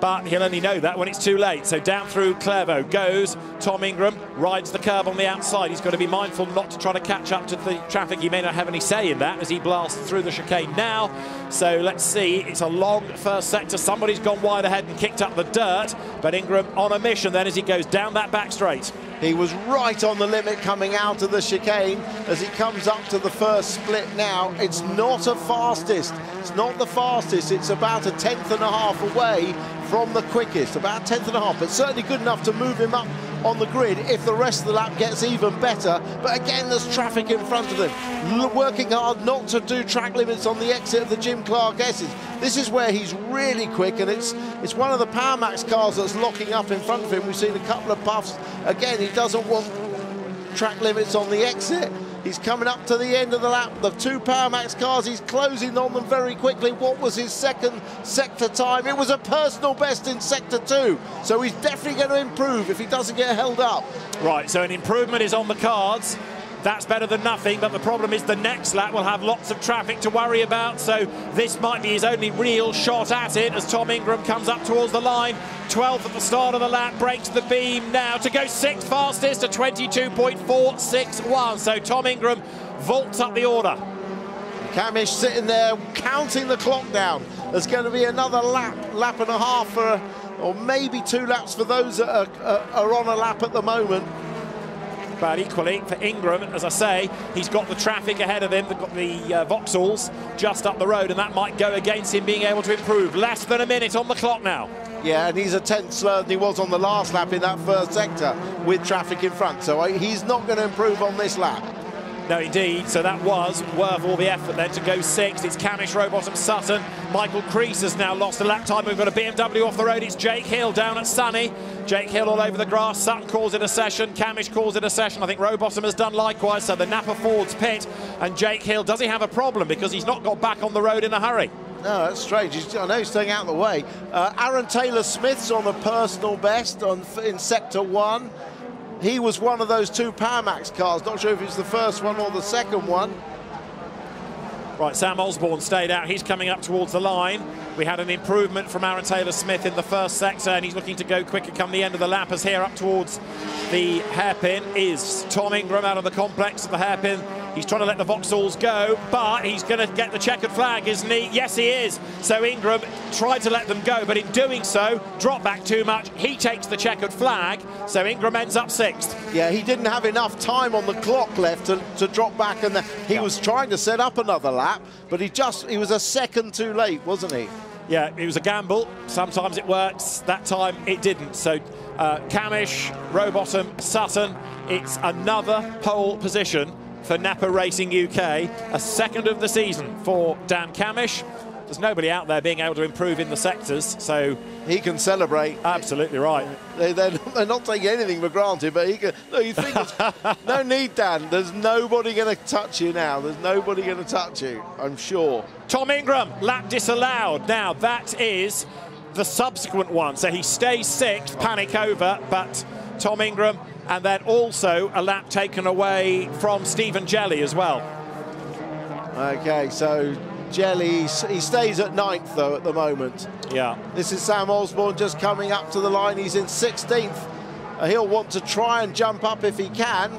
But he'll only know that when it's too late. So down through Clervaux goes Tom Ingram, rides the curb on the outside. He's got to be mindful not to try to catch up to the traffic. He may not have any say in that as he blasts through the chicane now. So let's see. It's a long first sector. Somebody's gone wide ahead and kicked up the dirt. But Ingram on a mission then as he goes down that back straight. He was right on the limit coming out of the chicane as he comes up to the first split now. It's not a fastest. It's not the fastest. It's about a tenth and a half away from the quickest, about a tenth and a half, but certainly good enough to move him up on the grid if the rest of the lap gets even better. But again, there's traffic in front of them. Working hard not to do track limits on the exit of the Jim Clark Esses. This is where he's really quick, and it's it's one of the Power Max cars that's locking up in front of him. We've seen a couple of puffs. Again, he doesn't want track limits on the exit. He's coming up to the end of the lap. The two Power Max cars, he's closing on them very quickly. What was his second sector time? It was a personal best in sector two. So he's definitely going to improve if he doesn't get held up. Right, so an improvement is on the cards. That's better than nothing, but the problem is the next lap will have lots of traffic to worry about, so this might be his only real shot at it as Tom Ingram comes up towards the line. twelfth at the start of the lap, breaks the beam now to go sixth fastest to twenty-two point four six one. So Tom Ingram vaults up the order. Cammish sitting there counting the clock down. There's going to be another lap, lap and a half, for, or maybe two laps for those that are, are on a lap at the moment. But equally for Ingram, as I say, he's got the traffic ahead of him. They've got the uh, Vauxhalls just up the road, and that might go against him being able to improve. Less than a minute on the clock now. Yeah, and he's a tenth slower than he was on the last lap in that first sector with traffic in front. So he's not going to improve on this lap. No, indeed. So that was worth all the effort then to go sixth. It's Cammish, Rowbottom, Sutton. Michael Crease has now lost a lap time. We've got a B M W off the road. It's Jake Hill down at Sunny. Jake Hill all over the grass. Sutton calls it a session. Cammish calls it a session. I think Rowbottom has done likewise. So the Napa Ford's pit. And Jake Hill, does he have a problem? Because he's not got back on the road in a hurry. No, that's strange. He's, I know he's staying out of the way. Uh, Aaron Taylor-Smith's on the personal best on, in sector one. He was one of those two Powermax cars. Not sure if it's the first one or the second one. Right, Sam Osborne stayed out. He's coming up towards the line. We had an improvement from Aaron Taylor-Smith in the first sector, and he's looking to go quicker come the end of the lap, as here up towards the hairpin is Tom Ingram out of the complex at the hairpin. He's trying to let the Vauxhalls go, but he's going to get the checkered flag, isn't he? Yes, he is. So Ingram tried to let them go, but in doing so, dropped back too much. He takes the checkered flag, so Ingram ends up sixth. Yeah, he didn't have enough time on the clock left to, to drop back, and the, he yeah. was trying to set up another lap, but he just, he was a second too late, wasn't he? Yeah, it was a gamble. Sometimes it works. That time it didn't. So uh, Cammish, Rowbottom, Sutton, it's another pole position for Napa Racing U K, a second of the season for Dan Cammish. There's nobody out there being able to improve in the sectors, so he can celebrate. Absolutely right. They're, they're not taking anything for granted, but he can. No, you think it's, no need, Dan. There's nobody going to touch you now. There's nobody going to touch you, I'm sure. Tom Ingram, lap disallowed. Now that is the subsequent one, so he stays sixth. Panic over, but Tom Ingram. And then also a lap taken away from Stephen Jelly as well. OK, so Jelly, he stays at ninth, though, at the moment. Yeah. This is Sam Osborne just coming up to the line. He's in sixteenth. Uh, he'll want to try and jump up if he can.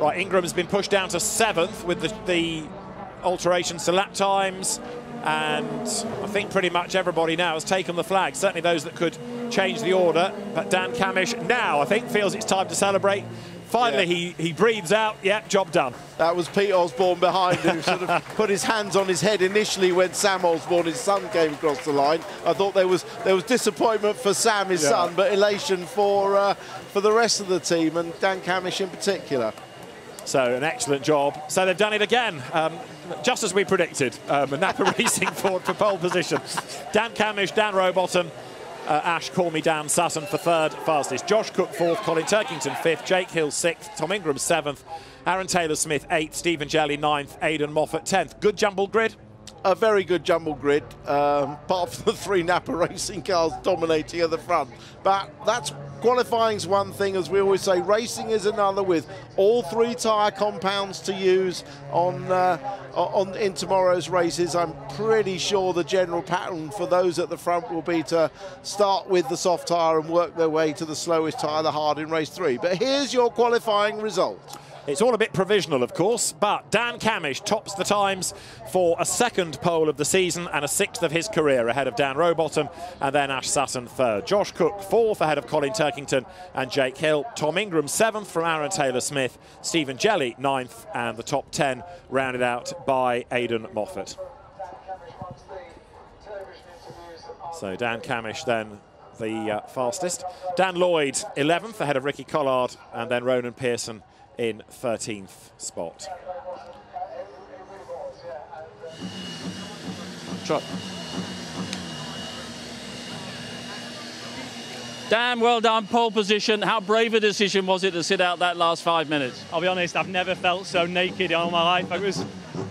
Right, Ingram's been pushed down to seventh with the, the alterations to lap times. And I think pretty much everybody now has taken the flag, certainly those that could change the order. But Dan Cammish now, I think, feels it's time to celebrate. Finally, yeah. he, he breathes out. Yeah, job done. That was Pete Osborne behind who sort of put his hands on his head initially when Sam Osborne, his son, came across the line. I thought there was there was disappointment for Sam, his yeah. son, but elation for, uh, for the rest of the team, and Dan Cammish in particular. So an excellent job. So they've done it again, um, just as we predicted. Um, Napa Racing Ford for pole position. Dan Cammish, Dan Rowbottom, uh, Ash, call me Dan, Sutton for third fastest. Josh Cook fourth, Colin Turkington fifth, Jake Hill sixth, Tom Ingram seventh, Aaron Taylor-Smith eighth, Stephen Jelly ninth, Aidan Moffat tenth. Good jumbled grid? A very good jumbled grid, um, apart from the three Napa Racing cars dominating at the front. But that's qualifying's one thing, as we always say, racing is another, with all three tyre compounds to use on, uh, on in tomorrow's races. I'm pretty sure the general pattern for those at the front will be to start with the soft tyre and work their way to the slowest tyre, the hard, in race three. But here's your qualifying result. It's all a bit provisional, of course, but Dan Cammish tops the times for a second pole of the season and a sixth of his career, ahead of Dan Rowbottom and then Ash Sutton third. Josh Cook fourth, ahead of Colin Turkington and Jake Hill. Tom Ingram seventh from Aaron Taylor-Smith. Stephen Jelly ninth, and the top ten rounded out by Aidan Moffat. So Dan Cammish then the uh, fastest. Dan Lloyd eleventh, ahead of Ricky Collard, and then Ronan Pearson in thirteenth spot. Trot. Dan, well done, pole position. How brave a decision was it to sit out that last five minutes? I'll be honest, I've never felt so naked in all my life. It was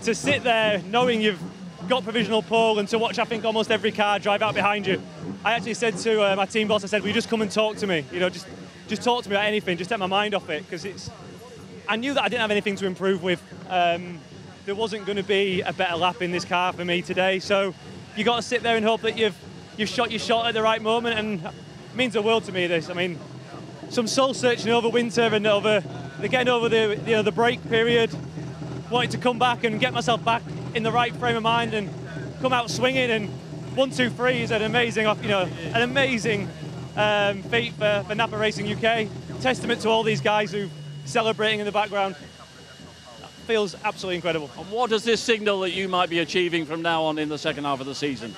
to sit there knowing you've got provisional pole and to watch, I think, almost every car drive out behind you. I actually said to uh, my team boss, I said, will you just come and talk to me? You know, just, just talk to me about anything, just take my mind off it, because it's... I knew that I didn't have anything to improve with. Um, there wasn't going to be a better lap in this car for me today, so you got to sit there and hope that you've you've shot your shot at the right moment, and it means the world to me, this. I mean, some soul searching over winter and over, they're getting over the, you know, the break period, wanting to come back and get myself back in the right frame of mind and come out swinging, and one, two, three is an amazing, you know, an amazing um, feat for, for Napa Racing U K. Testament to all these guys who've celebrating in the background. That feels absolutely incredible. And what does this signal that you might be achieving from now on in the second half of the season?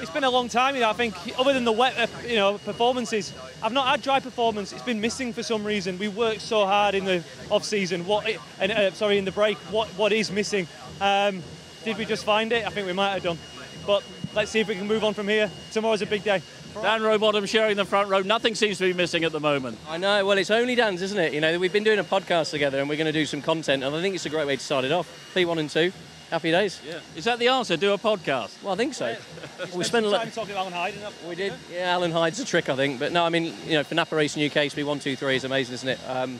It's been a long time, you know, I think, other than the wet, you know, performances, I've not had dry performance. It's been missing for some reason. We worked so hard in the off-season, What? It, and, uh, sorry, in the break, what, what is missing? Um, did we just find it? I think we might have done. But let's see if we can move on from here. Tomorrow's a big day. Dan Rowbottom sharing the front row. Nothing seems to be missing at the moment. I know. Well, it's only Dan's, isn't it? You know, we've been doing a podcast together and we're going to do some content, and I think it's a great way to start it off. P one and two. Happy days. Yeah. Is that the answer? Do a podcast? Well, I think so. Yeah. we we spent a lot of time talking about Alan Hyde. We did. Yeah, Alan Hyde's a trick, I think. But no, I mean, you know, for Napa Racing U K to be one, two, three is amazing, isn't it? Um,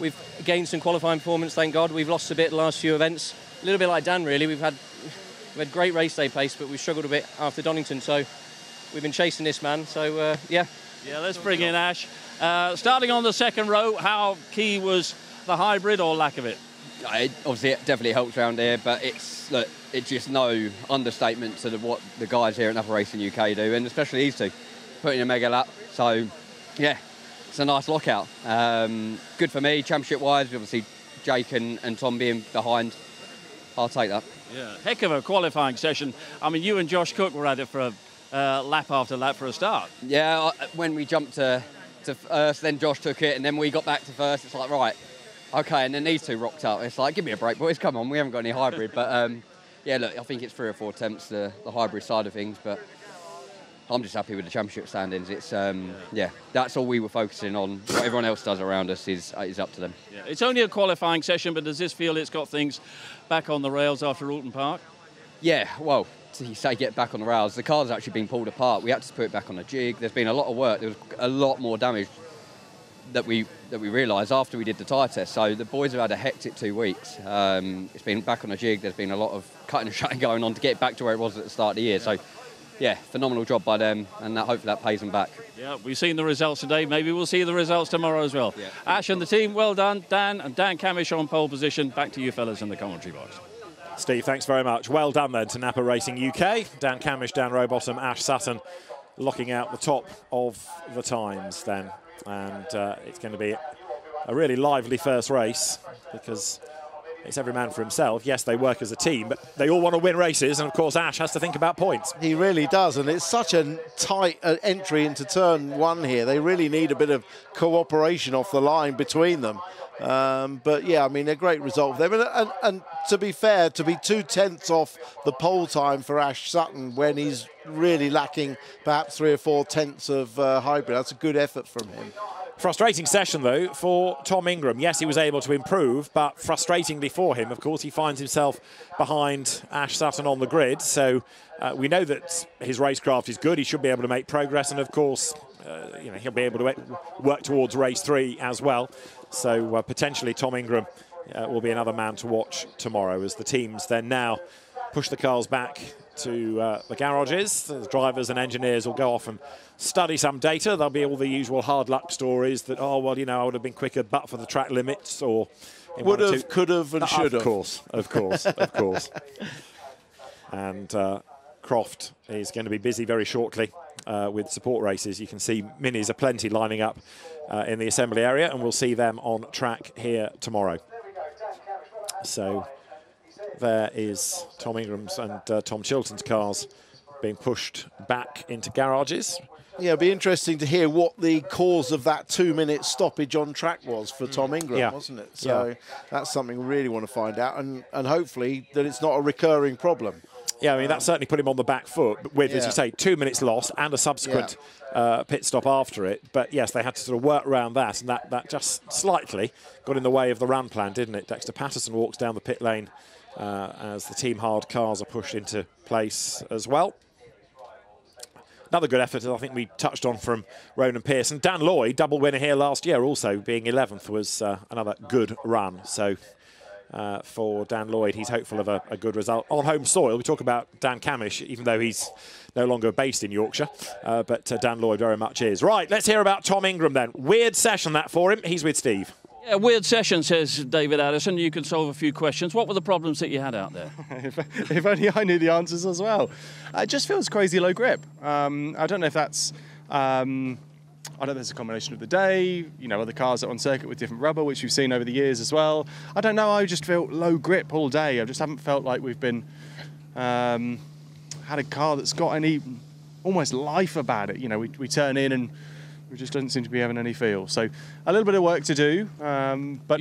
we've gained some qualifying performance, thank God. We've lost a bit the last few events. A little bit like Dan, really. We've had we've had great race day pace, but we struggled a bit after Donington. So we've been chasing this man. So uh, yeah. Yeah, let's bring in Ash. Uh, starting on the second row, how key was the hybrid or lack of it? It obviously, it definitely helps around here, but it's look, it's just no understatement to the, what the guys here at Napa Racing U K do, and especially these two, putting a mega lap. So, yeah, it's a nice lockout. Um, good for me, championship-wise. Obviously, Jake and, and Tom being behind, I'll take that. Yeah, heck of a qualifying session. I mean, you and Josh Cook were at it for a uh, lap after lap for a start. Yeah, I, when we jumped to, to first, then Josh took it, and then we got back to first. It's like, right. Okay, and then these two rocked up. It's like, give me a break, boys, come on, we haven't got any hybrid. But, um, yeah, look, I think it's three or four attempts, the, the hybrid side of things, but I'm just happy with the championship standings. It's, um, yeah, that's all we were focusing on. What everyone else does around us is, is up to them. Yeah. It's only a qualifying session, but does this feel it's got things back on the rails after Oulton Park? Yeah, well, to say get back on the rails, the car's actually been pulled apart. We had to put it back on a jig. There's been a lot of work. There was a lot more damage that we that we realised after we did the tyre test. So the boys have had a hectic two weeks. Um, it's been back on a jig. There's been a lot of cutting and shutting going on to get back to where it was at the start of the year. So, yeah, phenomenal job by them, and that, hopefully that pays them back. Yeah, we've seen the results today. Maybe we'll see the results tomorrow as well. Yeah. Ash and the team, well done. Dan and Dan Cammish on pole position. Back to you fellas in the commentary box. Steve, thanks very much. Well done then to Napa Racing U K. Dan Cammish, Dan Rowbottom, Ash Sutton locking out the top of the times then. And uh, it's going to be a really lively first race because it's every man for himself. Yes, they work as a team, but they all want to win races, and of course Ash has to think about points. He really does, and it's such a tight uh, entry into turn one here. They really need a bit of cooperation off the line between them. Um, but yeah, I mean, a great result for them. And, and, and to be fair, to be two tenths off the pole time for Ash Sutton when he's really lacking perhaps three or four tenths of uh, hybrid, that's a good effort from him. Frustrating session, though, for Tom Ingram. Yes, he was able to improve, but frustratingly for him, of course, he finds himself behind Ash Sutton on the grid. So uh, we know that his racecraft is good. He should be able to make progress. And of course, uh, you know, he'll be able to work towards race three as well. So uh, potentially Tom Ingram uh, will be another man to watch tomorrow as the teams then now push the cars back to uh, the garages. The drivers and engineers will go off and study some data. There'll be all the usual hard luck stories that, oh, well, you know, I would have been quicker but for the track limits, or... Would have, could have and should have. Of course, of course, of course. And uh, Croft is going to be busy very shortly uh, with support races. You can see minis aplenty lining up uh, in the assembly area, and we'll see them on track here tomorrow. So... there is Tom Ingram's and uh, Tom Chilton's cars being pushed back into garages. Yeah, it'd be interesting to hear what the cause of that two-minute stoppage on track was for Tom Ingram, yeah. wasn't it? So yeah. that's something we really want to find out, and, and hopefully that it's not a recurring problem. Yeah, I mean, um, that certainly put him on the back foot with, yeah. as you say, two minutes lost and a subsequent yeah. uh, pit stop after it. But, yes, they had to sort of work around that, and that, that just slightly got in the way of the run plan, didn't it? Dexter Patterson walks down the pit lane Uh, as the Team Hard cars are pushed into place as well. Another good effort, I think we touched on, from Ronan Pearson. Dan Lloyd, double winner here last year, also being eleventh, was uh, another good run. So uh, for Dan Lloyd, he's hopeful of a, a good result. On home soil, we talk about Dan Cammish, even though he's no longer based in Yorkshire, uh, but uh, Dan Lloyd very much is. Right, let's hear about Tom Ingram then. Weird session that for him. He's with Steve. A weird session, says David Addison. You can solve a few questions. What were the problems that you had out there? if, if only I knew the answers as well. It just feels crazy low grip. Um, I don't know if that's um, I don't know if it's a combination of the day, you know, other cars that are on circuit with different rubber, which we've seen over the years as well. I don't know, I just felt low grip all day. I just haven't felt like we've been, um, had a car that's got any almost life about it. You know, we, we turn in and we just don't seem to be having any feel. So a little bit of work to do, um, but...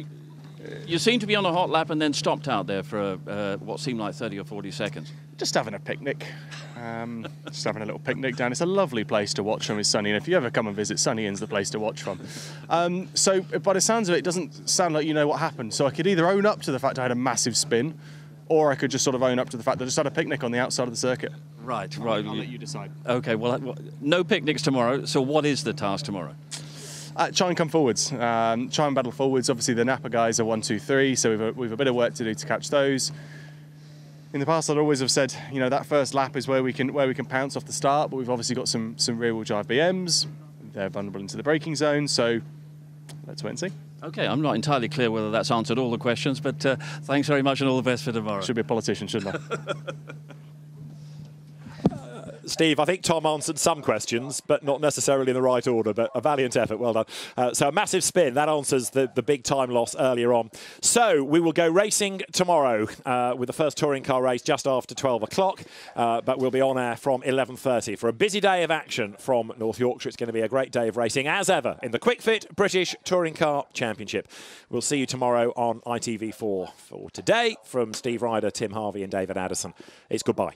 You seem to be on a hot lap and then stopped out there for uh, what seemed like thirty or forty seconds. Just having a picnic. Um, just having a little picnic down. It's a lovely place to watch from, is Sunny. And if you ever come and visit, Sunny Inn's the place to watch from. Um, so by the sounds of it, it doesn't sound like you know what happened. So I could either own up to the fact I had a massive spin, or I could just sort of own up to the fact that I just had a picnic on the outside of the circuit. Right, I'll, right. I'll let you decide. OK, well, no picnics tomorrow. So what is the task tomorrow? Uh, try and come forwards, um, try and battle forwards. Obviously the Napa guys are one, two, three, so we've a, we've a bit of work to do to catch those. In the past, I'd always have said, you know, that first lap is where we can where we can pounce off the start, but we've obviously got some some rear-wheel drive B Ms. They're vulnerable into the braking zone, so let's wait and see. Okay, I'm not entirely clear whether that's answered all the questions, but uh, thanks very much and all the best for tomorrow. Should be a politician, shouldn't I? Steve, I think Tom answered some questions, but not necessarily in the right order, but a valiant effort. Well done. Uh, so a massive spin. That answers the, the big time loss earlier on. So we will go racing tomorrow uh, with the first touring car race just after twelve o'clock, uh, but we'll be on air from eleven thirty for a busy day of action from North Yorkshire. It's going to be a great day of racing, as ever, in the Quick Fit British Touring Car Championship. We'll see you tomorrow on I T V four. For today, from Steve Ryder, Tim Harvey and David Addison, it's goodbye.